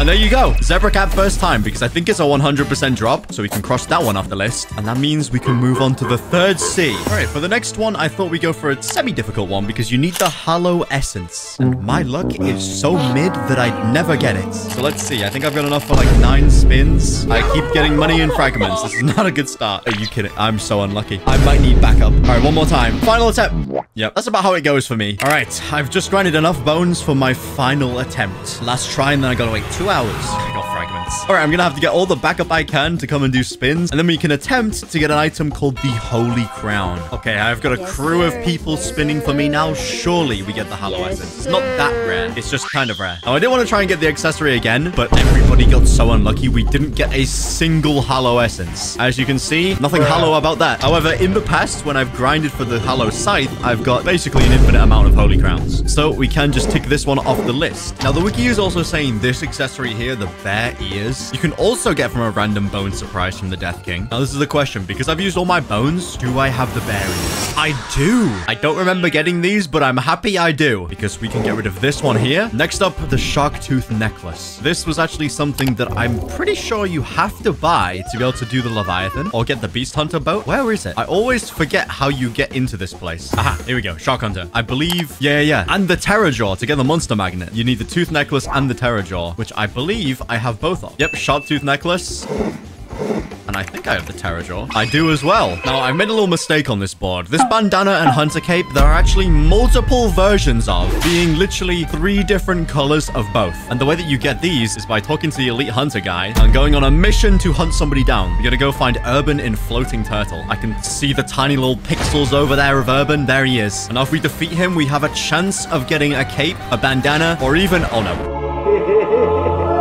And there you go. Zebra cap first time, because I think it's a one hundred percent drop. So we can cross that one off the list. And that means we can move on to the Third Sea. All right, for the next one, I thought we go for a semi-difficult one, because you need the Hollow Essence. And my luck is so mid that I'd never get it. So let's see. I think I've got enough for like nine spins. I keep getting money in fragments. This is not a good start. Are you kidding? I'm so unlucky. I might need backup. All right, one more time. Final attempt. Yep, that's about how it goes for me. All right, I've just grinded enough bones for my final attempt. Last try, and then I gotta wait two hours. I got fragments. All right, I'm gonna have to get all the backup I can to come and do spins, and then we can attempt to get an item called the Holy Crown. Okay, I've got a yes, crew sir. of people spinning for me now. Surely we get the Hollow yes, Essence. It's not that rare. It's just kind of rare. Now, I did want to try and get the accessory again, but everybody got so unlucky we didn't get a single Hollow Essence. As you can see, nothing hollow about that. However, in the past, when I've grinded for the Hollow Scythe, I've got basically an infinite amount of Holy Crowns. So we can just tick this one off the list. Now, the wiki is also saying this accessory here, the bear ears, you can also get from a random bone surprise from the Death King. Now, this is the question, because I've used all my bones, do I have the bear ears? I do. I don't remember getting these, but I'm happy I do, because we can get rid of this one here. Next up, the shark tooth necklace. This was actually something that I'm pretty sure you have to buy to be able to do the Leviathan or get the Beast Hunter boat. Where is it? I always forget how you get into this place. Aha, here we go. Shark Hunter, I believe. Yeah, yeah, yeah. And the Terror Jaw to get the monster magnet. You need the tooth necklace and the Terror Jaw, which I I believe I have both of. Yep, sharp tooth necklace. And I think I have the Terror Jaw. I do as well. Now, I made a little mistake on this board. This bandana and hunter cape, there are actually multiple versions of, being literally three different colors of both. And the way that you get these is by talking to the elite hunter guy and going on a mission to hunt somebody down. You're gonna go find Urban in Floating Turtle. I can see the tiny little pixels over there of Urban. There he is. And now if we defeat him, we have a chance of getting a cape, a bandana, or even... Oh, no.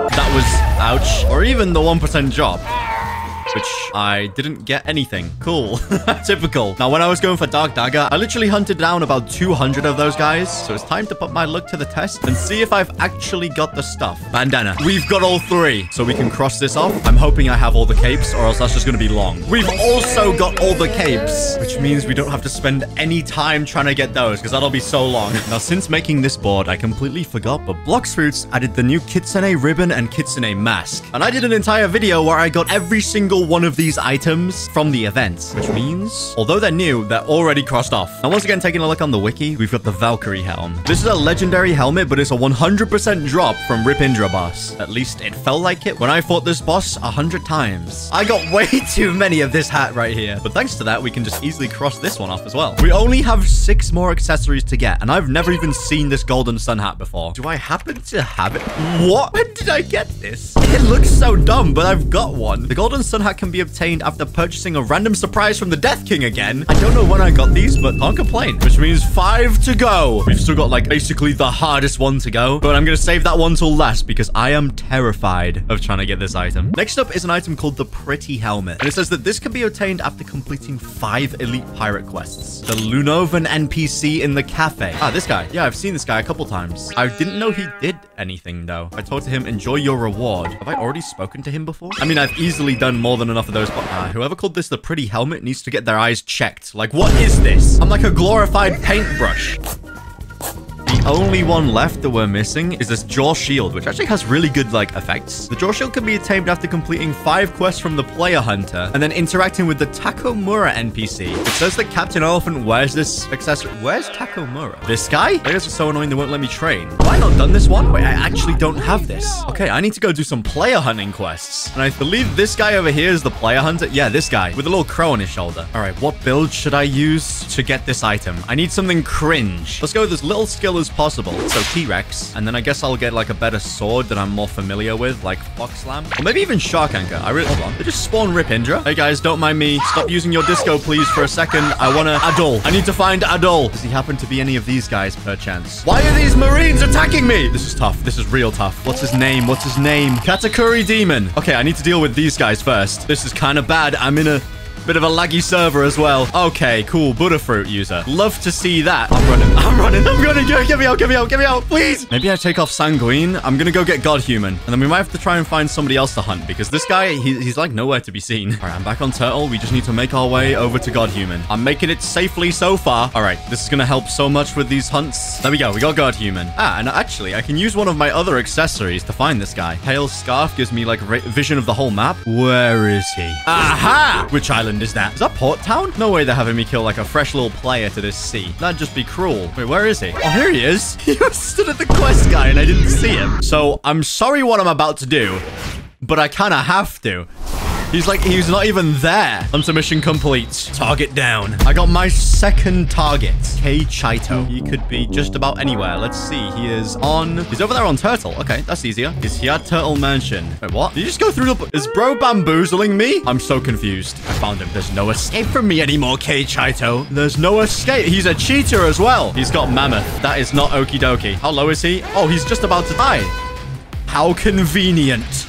That was... Ouch. Or even the one percent job, which I didn't get anything. Cool. Typical. Now, when I was going for Dark Dagger, I literally hunted down about two hundred of those guys. So it's time to put my luck to the test and see if I've actually got the stuff. Bandana. We've got all three. So we can cross this off. I'm hoping I have all the capes, or else that's just going to be long. We've also got all the capes, which means we don't have to spend any time trying to get those, because that'll be so long. Now, since making this board, I completely forgot, but Blox Fruits added the new Kitsune ribbon and Kitsune mask. And I did an entire video where I got every single one of these items from the events, which means, although they're new, they're already crossed off. Now, once again, taking a look on the wiki, we've got the Valkyrie helm. This is a legendary helmet, but it's a one hundred percent drop from Ripindra boss. At least it felt like it when I fought this boss a hundred times. I got way too many of this hat right here, but thanks to that, we can just easily cross this one off as well. We only have six more accessories to get, and I've never even seen this golden sun hat before. Do I happen to have it? What? When did I get this? It looks so dumb, but I've got one. The golden sun hat can be obtained after purchasing a random surprise from the Death King again. I don't know when I got these, but can't complain, which means five to go. We've still got like basically the hardest one to go, but I'm going to save that one till last because I am terrified of trying to get this item. Next up is an item called the Pretty Helmet, and it says that this can be obtained after completing five elite pirate quests. The Lunovan N P C in the cafe. Ah, this guy. Yeah, I've seen this guy a couple times. I didn't know he did anything though. I talked to him, enjoy your reward. Have I already spoken to him before? I mean, I've easily done more than enough of those. Ah, whoever called this the Pretty Helmet needs to get their eyes checked. Like, what is this? I'm like a glorified paintbrush. The only one left that we're missing is this jaw shield, which actually has really good like effects. The jaw shield can be attained after completing five quests from the player hunter and then interacting with the Takomura N P C. It says that Captain Elephant wears this accessory. Where's Takomura? This guy? Players are so annoying they won't let me train. Have I not done this one? Wait, I actually don't have this. Okay, I need to go do some player hunting quests. And I believe this guy over here is the player hunter. Yeah, this guy with a little crow on his shoulder. All right, what build should I use to get this item? I need something cringe. Let's go with this little skill as possible. So T-Rex, and then I guess I'll get like a better sword that I'm more familiar with, like Fox Slam, or maybe even Shark Anchor. I really, hold on. They just spawn Ripindra. Hey guys, don't mind me. Stop using your disco, please, for a second. I want to Adol. I need to find Adol. Does he happen to be any of these guys, perchance? Why are these Marines attacking me? This is tough. This is real tough. What's his name? What's his name? Katakuri Demon. Okay, I need to deal with these guys first. This is kind of bad. I'm in a bit of a laggy server as well. Okay, cool. Buddha fruit user. Love to see that. I'm running. I'm running. I'm gonna go. Get me out. Get me out. Get me out. Please. Maybe I take off Sanguine. I'm gonna go get God Human. And then we might have to try and find somebody else to hunt because this guy, he, he's like nowhere to be seen. All right, I'm back on Turtle. We just need to make our way over to God Human. I'm making it safely so far. All right, this is gonna help so much with these hunts. There we go. We got God Human. Ah, and actually, I can use one of my other accessories to find this guy. Pale Scarf gives me like vision of the whole map. Where is he? Aha! Which island is that? Is that Port Town? No way they're having me kill like a fresh little player to this sea. That'd just be cruel. Wait, where is he? Oh, here he is. He stood at the quest guy and I didn't see him. So I'm sorry what I'm about to do, but I kind of have to. He's like, he's not even there. Hunter mission complete. Target down. I got my second target. K Chaito. He could be just about anywhere. Let's see. He is on... He's over there on Turtle. Okay, that's easier. Is he at Turtle Mansion? Wait, what? Did you just go through the... Is bro bamboozling me? I'm so confused. I found him. There's no escape from me anymore, K Chaito. There's no escape. He's a cheater as well. He's got Mammoth. That is not okie dokie. How low is he? Oh, he's just about to die. How convenient.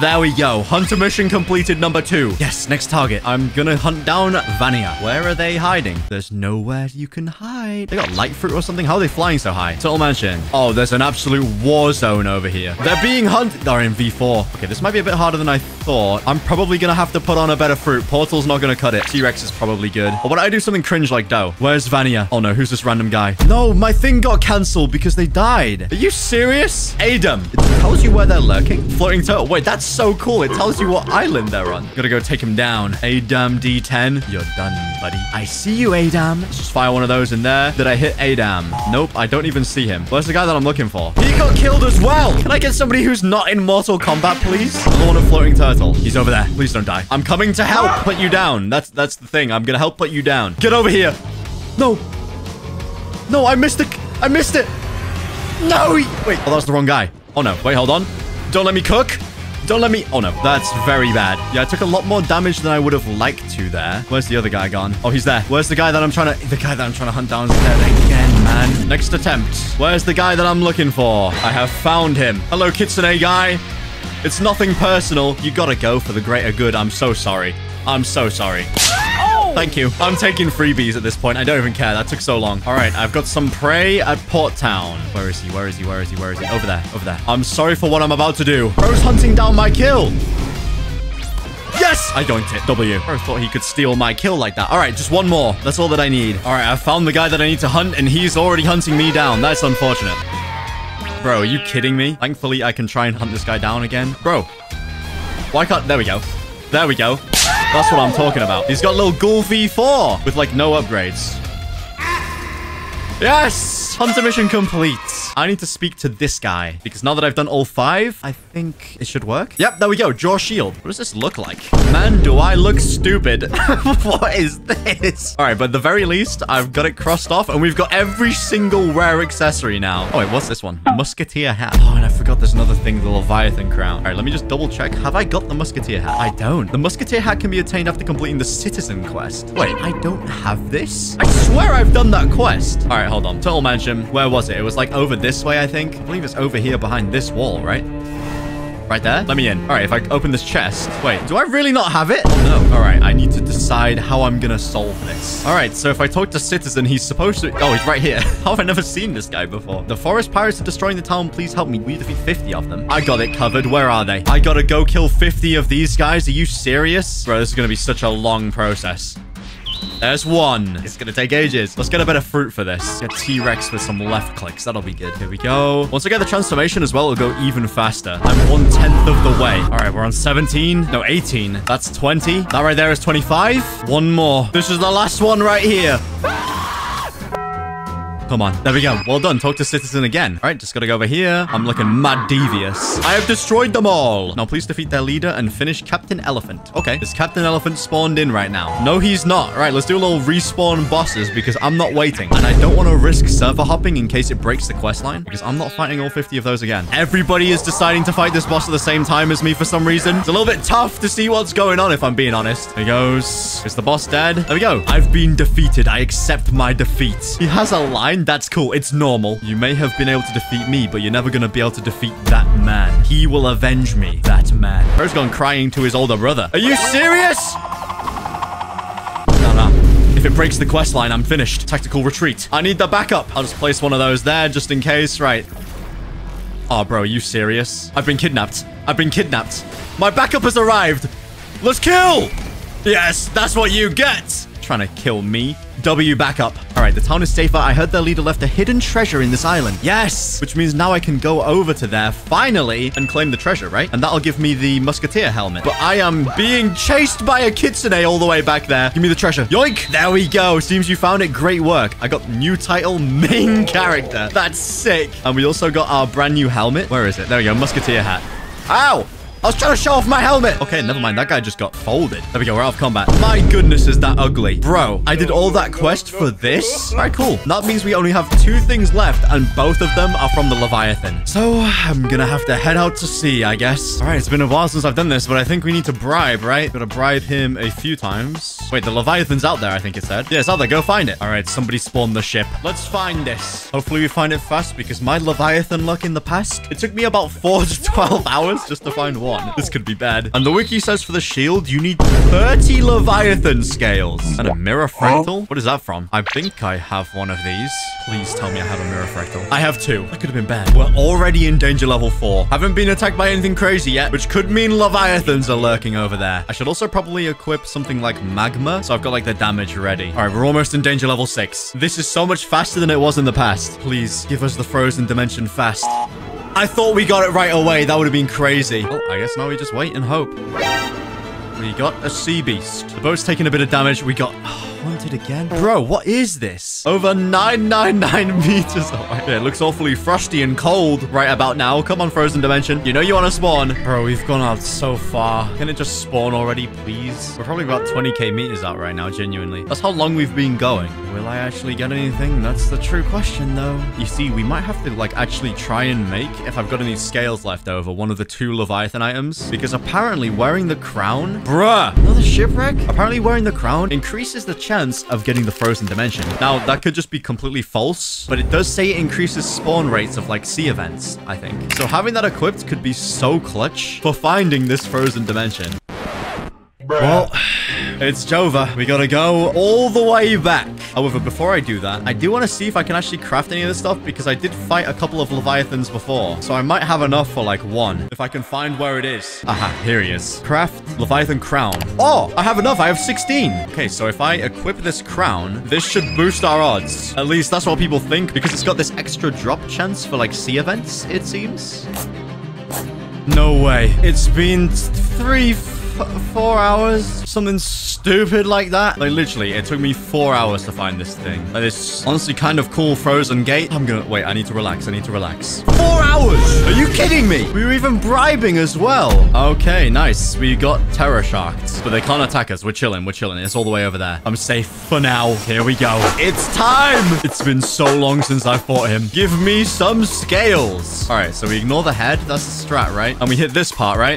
There we go. Hunter mission completed number two. Yes, next target. I'm gonna hunt down Vania. Where are they hiding? There's nowhere you can hide. They got light fruit or something? How are they flying so high? Total Mansion. Oh, there's an absolute war zone over here. They're being hunted. They're in V four. Okay, this might be a bit harder than I thought. I'm probably gonna have to put on a better fruit. Portal's not gonna cut it. T-Rex is probably good. Or would I do something cringe like dough? Where's Vania? Oh no, who's this random guy? No, my thing got cancelled because they died. Are you serious? Adam. It tells you where they're lurking. Floating Turtle. Wait, that's so cool. It tells you what island they're on. Gotta go take him down. Adam D ten. You're done, buddy. I see you, Adam. Let's just fire one of those in there. Did I hit Adam? Nope, I don't even see him. Where's the guy that I'm looking for? He got killed as well. Can I get somebody who's not in Mortal Kombat, please? I want a Floating Turtle. He's over there. Please don't die. I'm coming to help put you down. That's that's the thing. I'm gonna help put you down. Get over here. No. No, I missed it. I missed it. No. Wait. Oh, that was the wrong guy. Oh, no. Wait, hold on. Don't let me cook. Don't let me... Oh, no. That's very bad. Yeah, I took a lot more damage than I would have liked to there. Where's the other guy gone? Oh, he's there. Where's the guy that I'm trying to... The guy that I'm trying to hunt down is dead again, man. Next attempt. Where's the guy that I'm looking for? I have found him. Hello, Kitsune guy. It's nothing personal. You gotta go for the greater good. I'm so sorry. I'm so sorry. Thank you. I'm taking freebies at this point. I don't even care. That took so long. All right. I've got some prey at Port Town. Where is he? Where is he? Where is he? Where is he? Over there. Over there. I'm sorry for what I'm about to do. Bro's hunting down my kill. Yes! I doinked it. W. I thought he could steal my kill like that. All right. Just one more. That's all that I need. All right. I found the guy that I need to hunt, and he's already hunting me down. That's unfortunate. Bro, are you kidding me? Thankfully, I can try and hunt this guy down again. Bro. Why can't... There we go. There we go. That's what I'm talking about. He's got little Ghoul V four with, like, no upgrades. Yes! Hunter mission complete. I need to speak to this guy, because now that I've done all five, I think it should work. Yep, there we go. Draw shield. What does this look like? Man, do I look stupid. What is this? All right, but at the very least, I've got it crossed off, and we've got every single rare accessory now. Oh, wait, what's this one? Musketeer hat. Oh, and I forgot there's another thing, the Leviathan crown. All right, let me just double check. Have I got the Musketeer hat? I don't. The Musketeer hat can be attained after completing the Citizen quest. Wait, I don't have this? I swear I've done that quest. All right. Hold on. Total Mansion. Where was it? It was like over this way, I think. I believe it's over here behind this wall, right? Right there? Let me in. All right, if I open this chest. Wait, do I really not have it? Oh, no. All right, I need to decide how I'm gonna solve this. All right, so if I talk to Citizen, he's supposed to... Oh, he's right here. How have I never seen this guy before? The forest pirates are destroying the town. Please help me. We defeat fifty of them. I got it covered. Where are they? I gotta go kill fifty of these guys. Are you serious? Bro, this is gonna be such a long process. There's one. It's going to take ages. Let's get a bit of fruit for this. Get T-Rex with some left clicks. That'll be good. Here we go. Once I get the transformation as well, it'll go even faster. I'm one-tenth of the way. All right, we're on seventeen. No, eighteen. That's twenty. That right there is twenty-five. One more. This is the last one right here. Come on. There we go. Well done. Talk to Citizen again. All right, just got to go over here. I'm looking mad devious. I have destroyed them all. Now, please defeat their leader and finish Captain Elephant. Okay. Is Captain Elephant spawned in right now? No, he's not. All right, let's do a little respawn bosses because I'm not waiting. And I don't want to risk server hopping in case it breaks the quest line because I'm not fighting all fifty of those again. Everybody is deciding to fight this boss at the same time as me for some reason. It's a little bit tough to see what's going on if I'm being honest. There he goes. Is the boss dead? There we go. I've been defeated. I accept my defeat. He has a line. That's cool. It's normal. You may have been able to defeat me, but you're never going to be able to defeat that man. He will avenge me. That man. He's gone crying to his older brother. Are you serious? No, no. If it breaks the quest line, I'm finished. Tactical retreat. I need the backup. I'll just place one of those there just in case. Right. Oh, bro. Are you serious? I've been kidnapped. I've been kidnapped. My backup has arrived. Let's kill. Yes, that's what you get. Trying to kill me. W backup. All right, the town is safer. I heard their leader left a hidden treasure in this island. Yes, which means now I can go over to there finally and claim the treasure, right? And that'll give me the musketeer helmet. But I am being chased by a Kitsune all the way back there. Give me the treasure. Yoink. There we go. Seems you found it. Great work. I got new title, main character. That's sick. And we also got our brand new helmet. Where is it? There we go. Musketeer hat. Ow. I was trying to show off my helmet. Okay, never mind. That guy just got folded. There we go. We're out of combat. My goodness, is that ugly. Bro, I did all that quest for this? All right, cool. That means we only have two things left, and both of them are from the Leviathan. So I'm going to have to head out to sea, I guess. All right, it's been a while since I've done this, but I think we need to bribe, right? Got to bribe him a few times. Wait, the Leviathan's out there, I think it said. Yeah, it's out there. Go find it. All right, somebody spawned the ship. Let's find this. Hopefully we find it fast, because my Leviathan luck in the past, it took me about four to twelve hours just to find one. This could be bad. And the wiki says for the shield, you need thirty Leviathan scales. And a mirror fractal? What is that from? I think I have one of these. Please tell me I have a mirror fractal. I have two. That could have been bad. We're already in danger level four. Haven't been attacked by anything crazy yet, which could mean Leviathans are lurking over there. I should also probably equip something like magma. So I've got like the damage ready. All right, we're almost in danger level six. This is so much faster than it was in the past. Please give us the frozen dimension fast. I thought we got it right away. That would have been crazy. Well, I guess now we just wait and hope. We got a sea beast. The boat's taking a bit of damage. We got... Oh, wanted again? Bro, what is this? Over nine hundred ninety-nine meters away. Yeah, it looks awfully frosty and cold right about now. Come on, Frozen Dimension. You know you want to spawn. Bro, we've gone out so far. Can it just spawn already, please? We're probably about twenty K meters out right now, genuinely. That's how long we've been going. Will I actually get anything? That's the true question, though. You see, we might have to, like, actually try and make, if I've got any scales left over, one of the two Leviathan items. Because apparently wearing the crown... Bruh! Another shipwreck? Apparently wearing the crown increases the chance of getting the frozen dimension. Now, that could just be completely false, but it does say it increases spawn rates of, like, sea events, I think. So having that equipped could be so clutch for finding this frozen dimension. Bruh. Well, it's Jova. We gotta go all the way back. However, before I do that, I do want to see if I can actually craft any of this stuff because I did fight a couple of Leviathans before. So I might have enough for like one if I can find where it is. Aha, here he is. Craft Leviathan crown. Oh, I have enough. I have sixteen. Okay, so if I equip this crown, this should boost our odds. At least that's what people think because it's got this extra drop chance for like sea events, it seems. No way. It's been three... four hours? Something stupid like that? Like, literally, it took me four hours to find this thing. Like, this honestly kind of cool frozen gate. I'm gonna... Wait, I need to relax. I need to relax. Four hours! Are you kidding me? We were even bribing as well. Okay, nice. We got terror sharks, but they can't attack us. We're chilling. We're chilling. It's all the way over there. I'm safe for now. Here we go. It's time! It's been so long since I fought him. Give me some scales. All right, so we ignore the head. That's the strat, right? And we hit this part, right?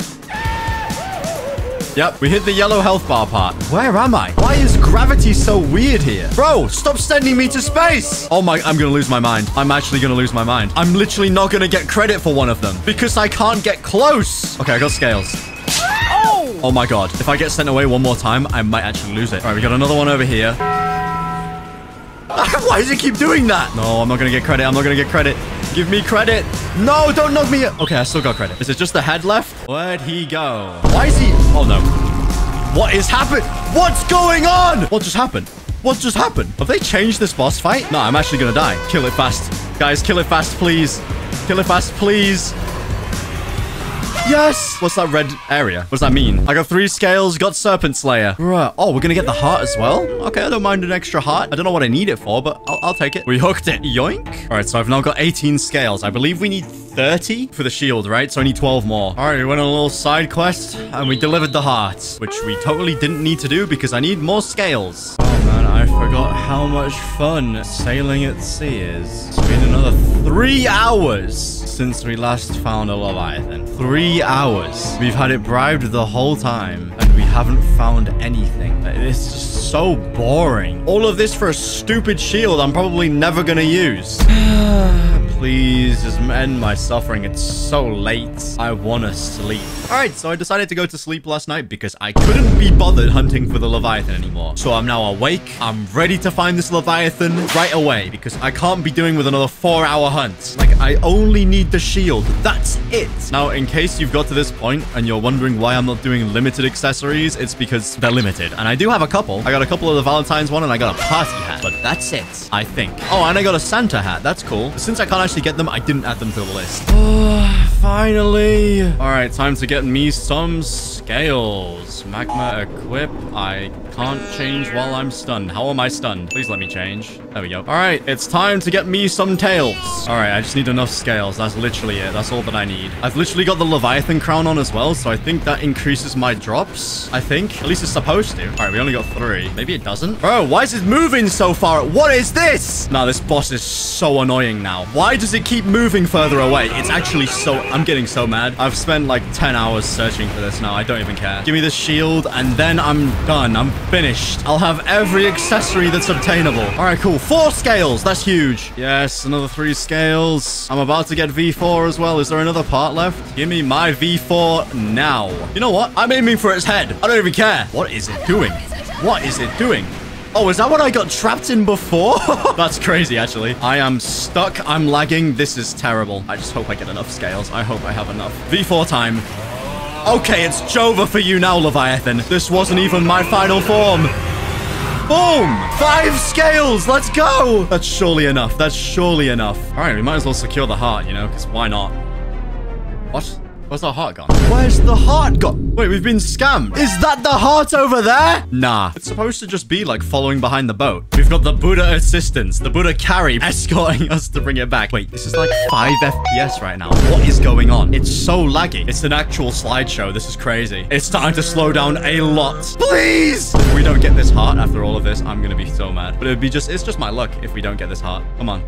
Yep, we hit the yellow health bar part. Where am I? Why is gravity so weird here? Bro, stop sending me to space! Oh my, I'm gonna lose my mind. I'm actually gonna lose my mind. I'm literally not gonna get credit for one of them because I can't get close. Okay, I got scales. Oh! Oh my God. If I get sent away one more time, I might actually lose it. All right, we got another one over here. Why does it keep doing that? No, I'm not gonna get credit. I'm not gonna get credit. Give me credit. No, don't knock me. Okay, I still got credit. Is it just the head left? Where'd he go? Why is he... Oh, no. What is happening? What's going on? What just happened? What just happened? Have they changed this boss fight? No, I'm actually going to die. Kill it fast. Guys, kill it fast, please. Kill it fast, please. Yes! What's that red area? What does that mean? I got three scales, got Serpent Slayer. Bruh. Oh, we're gonna get the heart as well? Okay, I don't mind an extra heart. I don't know what I need it for, but I'll, I'll take it. We hooked it. Yoink. All right, so I've now got eighteen scales. I believe we need thirty for the shield, right? So I need twelve more. All right, we went on a little side quest, and we delivered the heart, which we totally didn't need to do because I need more scales. Oh, man, I forgot how much fun sailing at sea is. It's been another three hours since we last found a Leviathan. Three hours. We've had it bribed the whole time and we haven't found anything. It's just so boring. All of this for a stupid shield I'm probably never gonna use. Please just end my suffering. It's so late. I want to sleep. All right, so I decided to go to sleep last night because I couldn't be bothered hunting for the Leviathan anymore. So I'm now awake. I'm ready to find this Leviathan right away because I can't be doing with another four-hour hunt. Like, I only need the shield. That's it. Now, in case you've got to this point and you're wondering why I'm not doing limited accessories, it's because they're limited. And I do have a couple. I got a couple of the Valentine's one and I got a party hat. But that's it, I think. Oh, and I got a Santa hat. That's cool. But since I can't actually get them, I didn't add them to the list. Oh, finally. All right, time to get me some scales. Magma equip. I can't change while I'm stunned. How am I stunned? Please let me change. There we go. All right, it's time to get me some tails. All right, I just need enough scales. That's literally it. That's all that I need. I've literally got the Leviathan crown on as well, so I think that increases my drops. I think. At least it's supposed to. All right, we only got three. Maybe it doesn't. Bro, why is it moving so far? What is this? Nah, this boss is so annoying now. Why Why does it keep moving further away? It's actually so... I'm getting so mad. I've spent like ten hours searching for this now. I don't even care. Give me the shield and then I'm done. I'm finished. I'll have every accessory that's obtainable. All right, cool. Four scales. That's huge. Yes, another three scales. I'm about to get V four as well. Is there another part left? Give me my V four now. You know what? I'm aiming for its head. I don't even care. What is it doing? What is it doing? Oh, is that what I got trapped in before? That's crazy, actually. I am stuck. I'm lagging. This is terrible. I just hope I get enough scales. I hope I have enough. V four time. Okay, it's Jova for you now, Leviathan. This wasn't even my final form. Boom! Five scales! Let's go! That's surely enough. That's surely enough. All right, we might as well secure the heart, you know, because why not? What? Where's the heart gone? Where's the heart gone? Wait, we've been scammed. Is that the heart over there? Nah. It's supposed to just be like following behind the boat. We've got the Buddha assistance, the Buddha carry escorting us to bring it back. Wait, this is like five F P S right now. What is going on? It's so laggy. It's an actual slideshow. This is crazy. It's starting to slow down a lot. Please! If we don't get this heart after all of this, I'm gonna be so mad. But it'd be just, it's just my luck if we don't get this heart. Come on.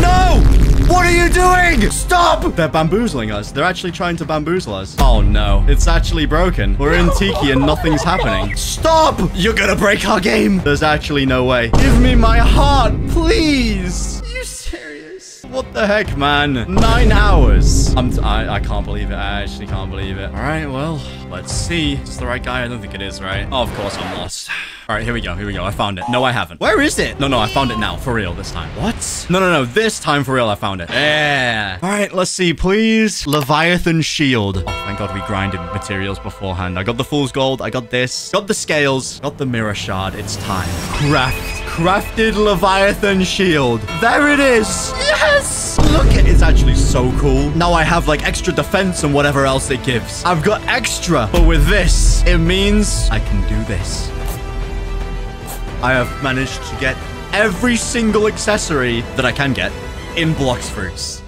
No! What are you doing? Stop! They're bamboozling us. They're actually trying to bamboozle us. Oh, no. It's actually broken. We're in Tiki and nothing's happening. Stop! You're gonna break our game. There's actually no way. Give me my heart, please. Are you serious? What the heck, man? Nine hours. I'm t I, I can't believe it. I actually can't believe it. All right, well, let's see. Is this the right guy? I don't think it is, right? Oh, of course I'm lost. All right, here we go. Here we go. I found it. No, I haven't. Where is it? No, no, I found it now. For real this time. What? No, no, no. This time for real, I found it. Yeah. All right, let's see, please. Leviathan shield. Oh, thank God we grinded materials beforehand. I got the fool's gold. I got this. Got the scales. Got the mirror shard. It's time. Craft. Crafted Leviathan shield. There it is. Yes. look at it. It's actually so cool. Now I have like extra defense and whatever else it gives. I've got extra, but with this, it means I can do this. I have managed to get every single accessory that I can get in Blox Fruits.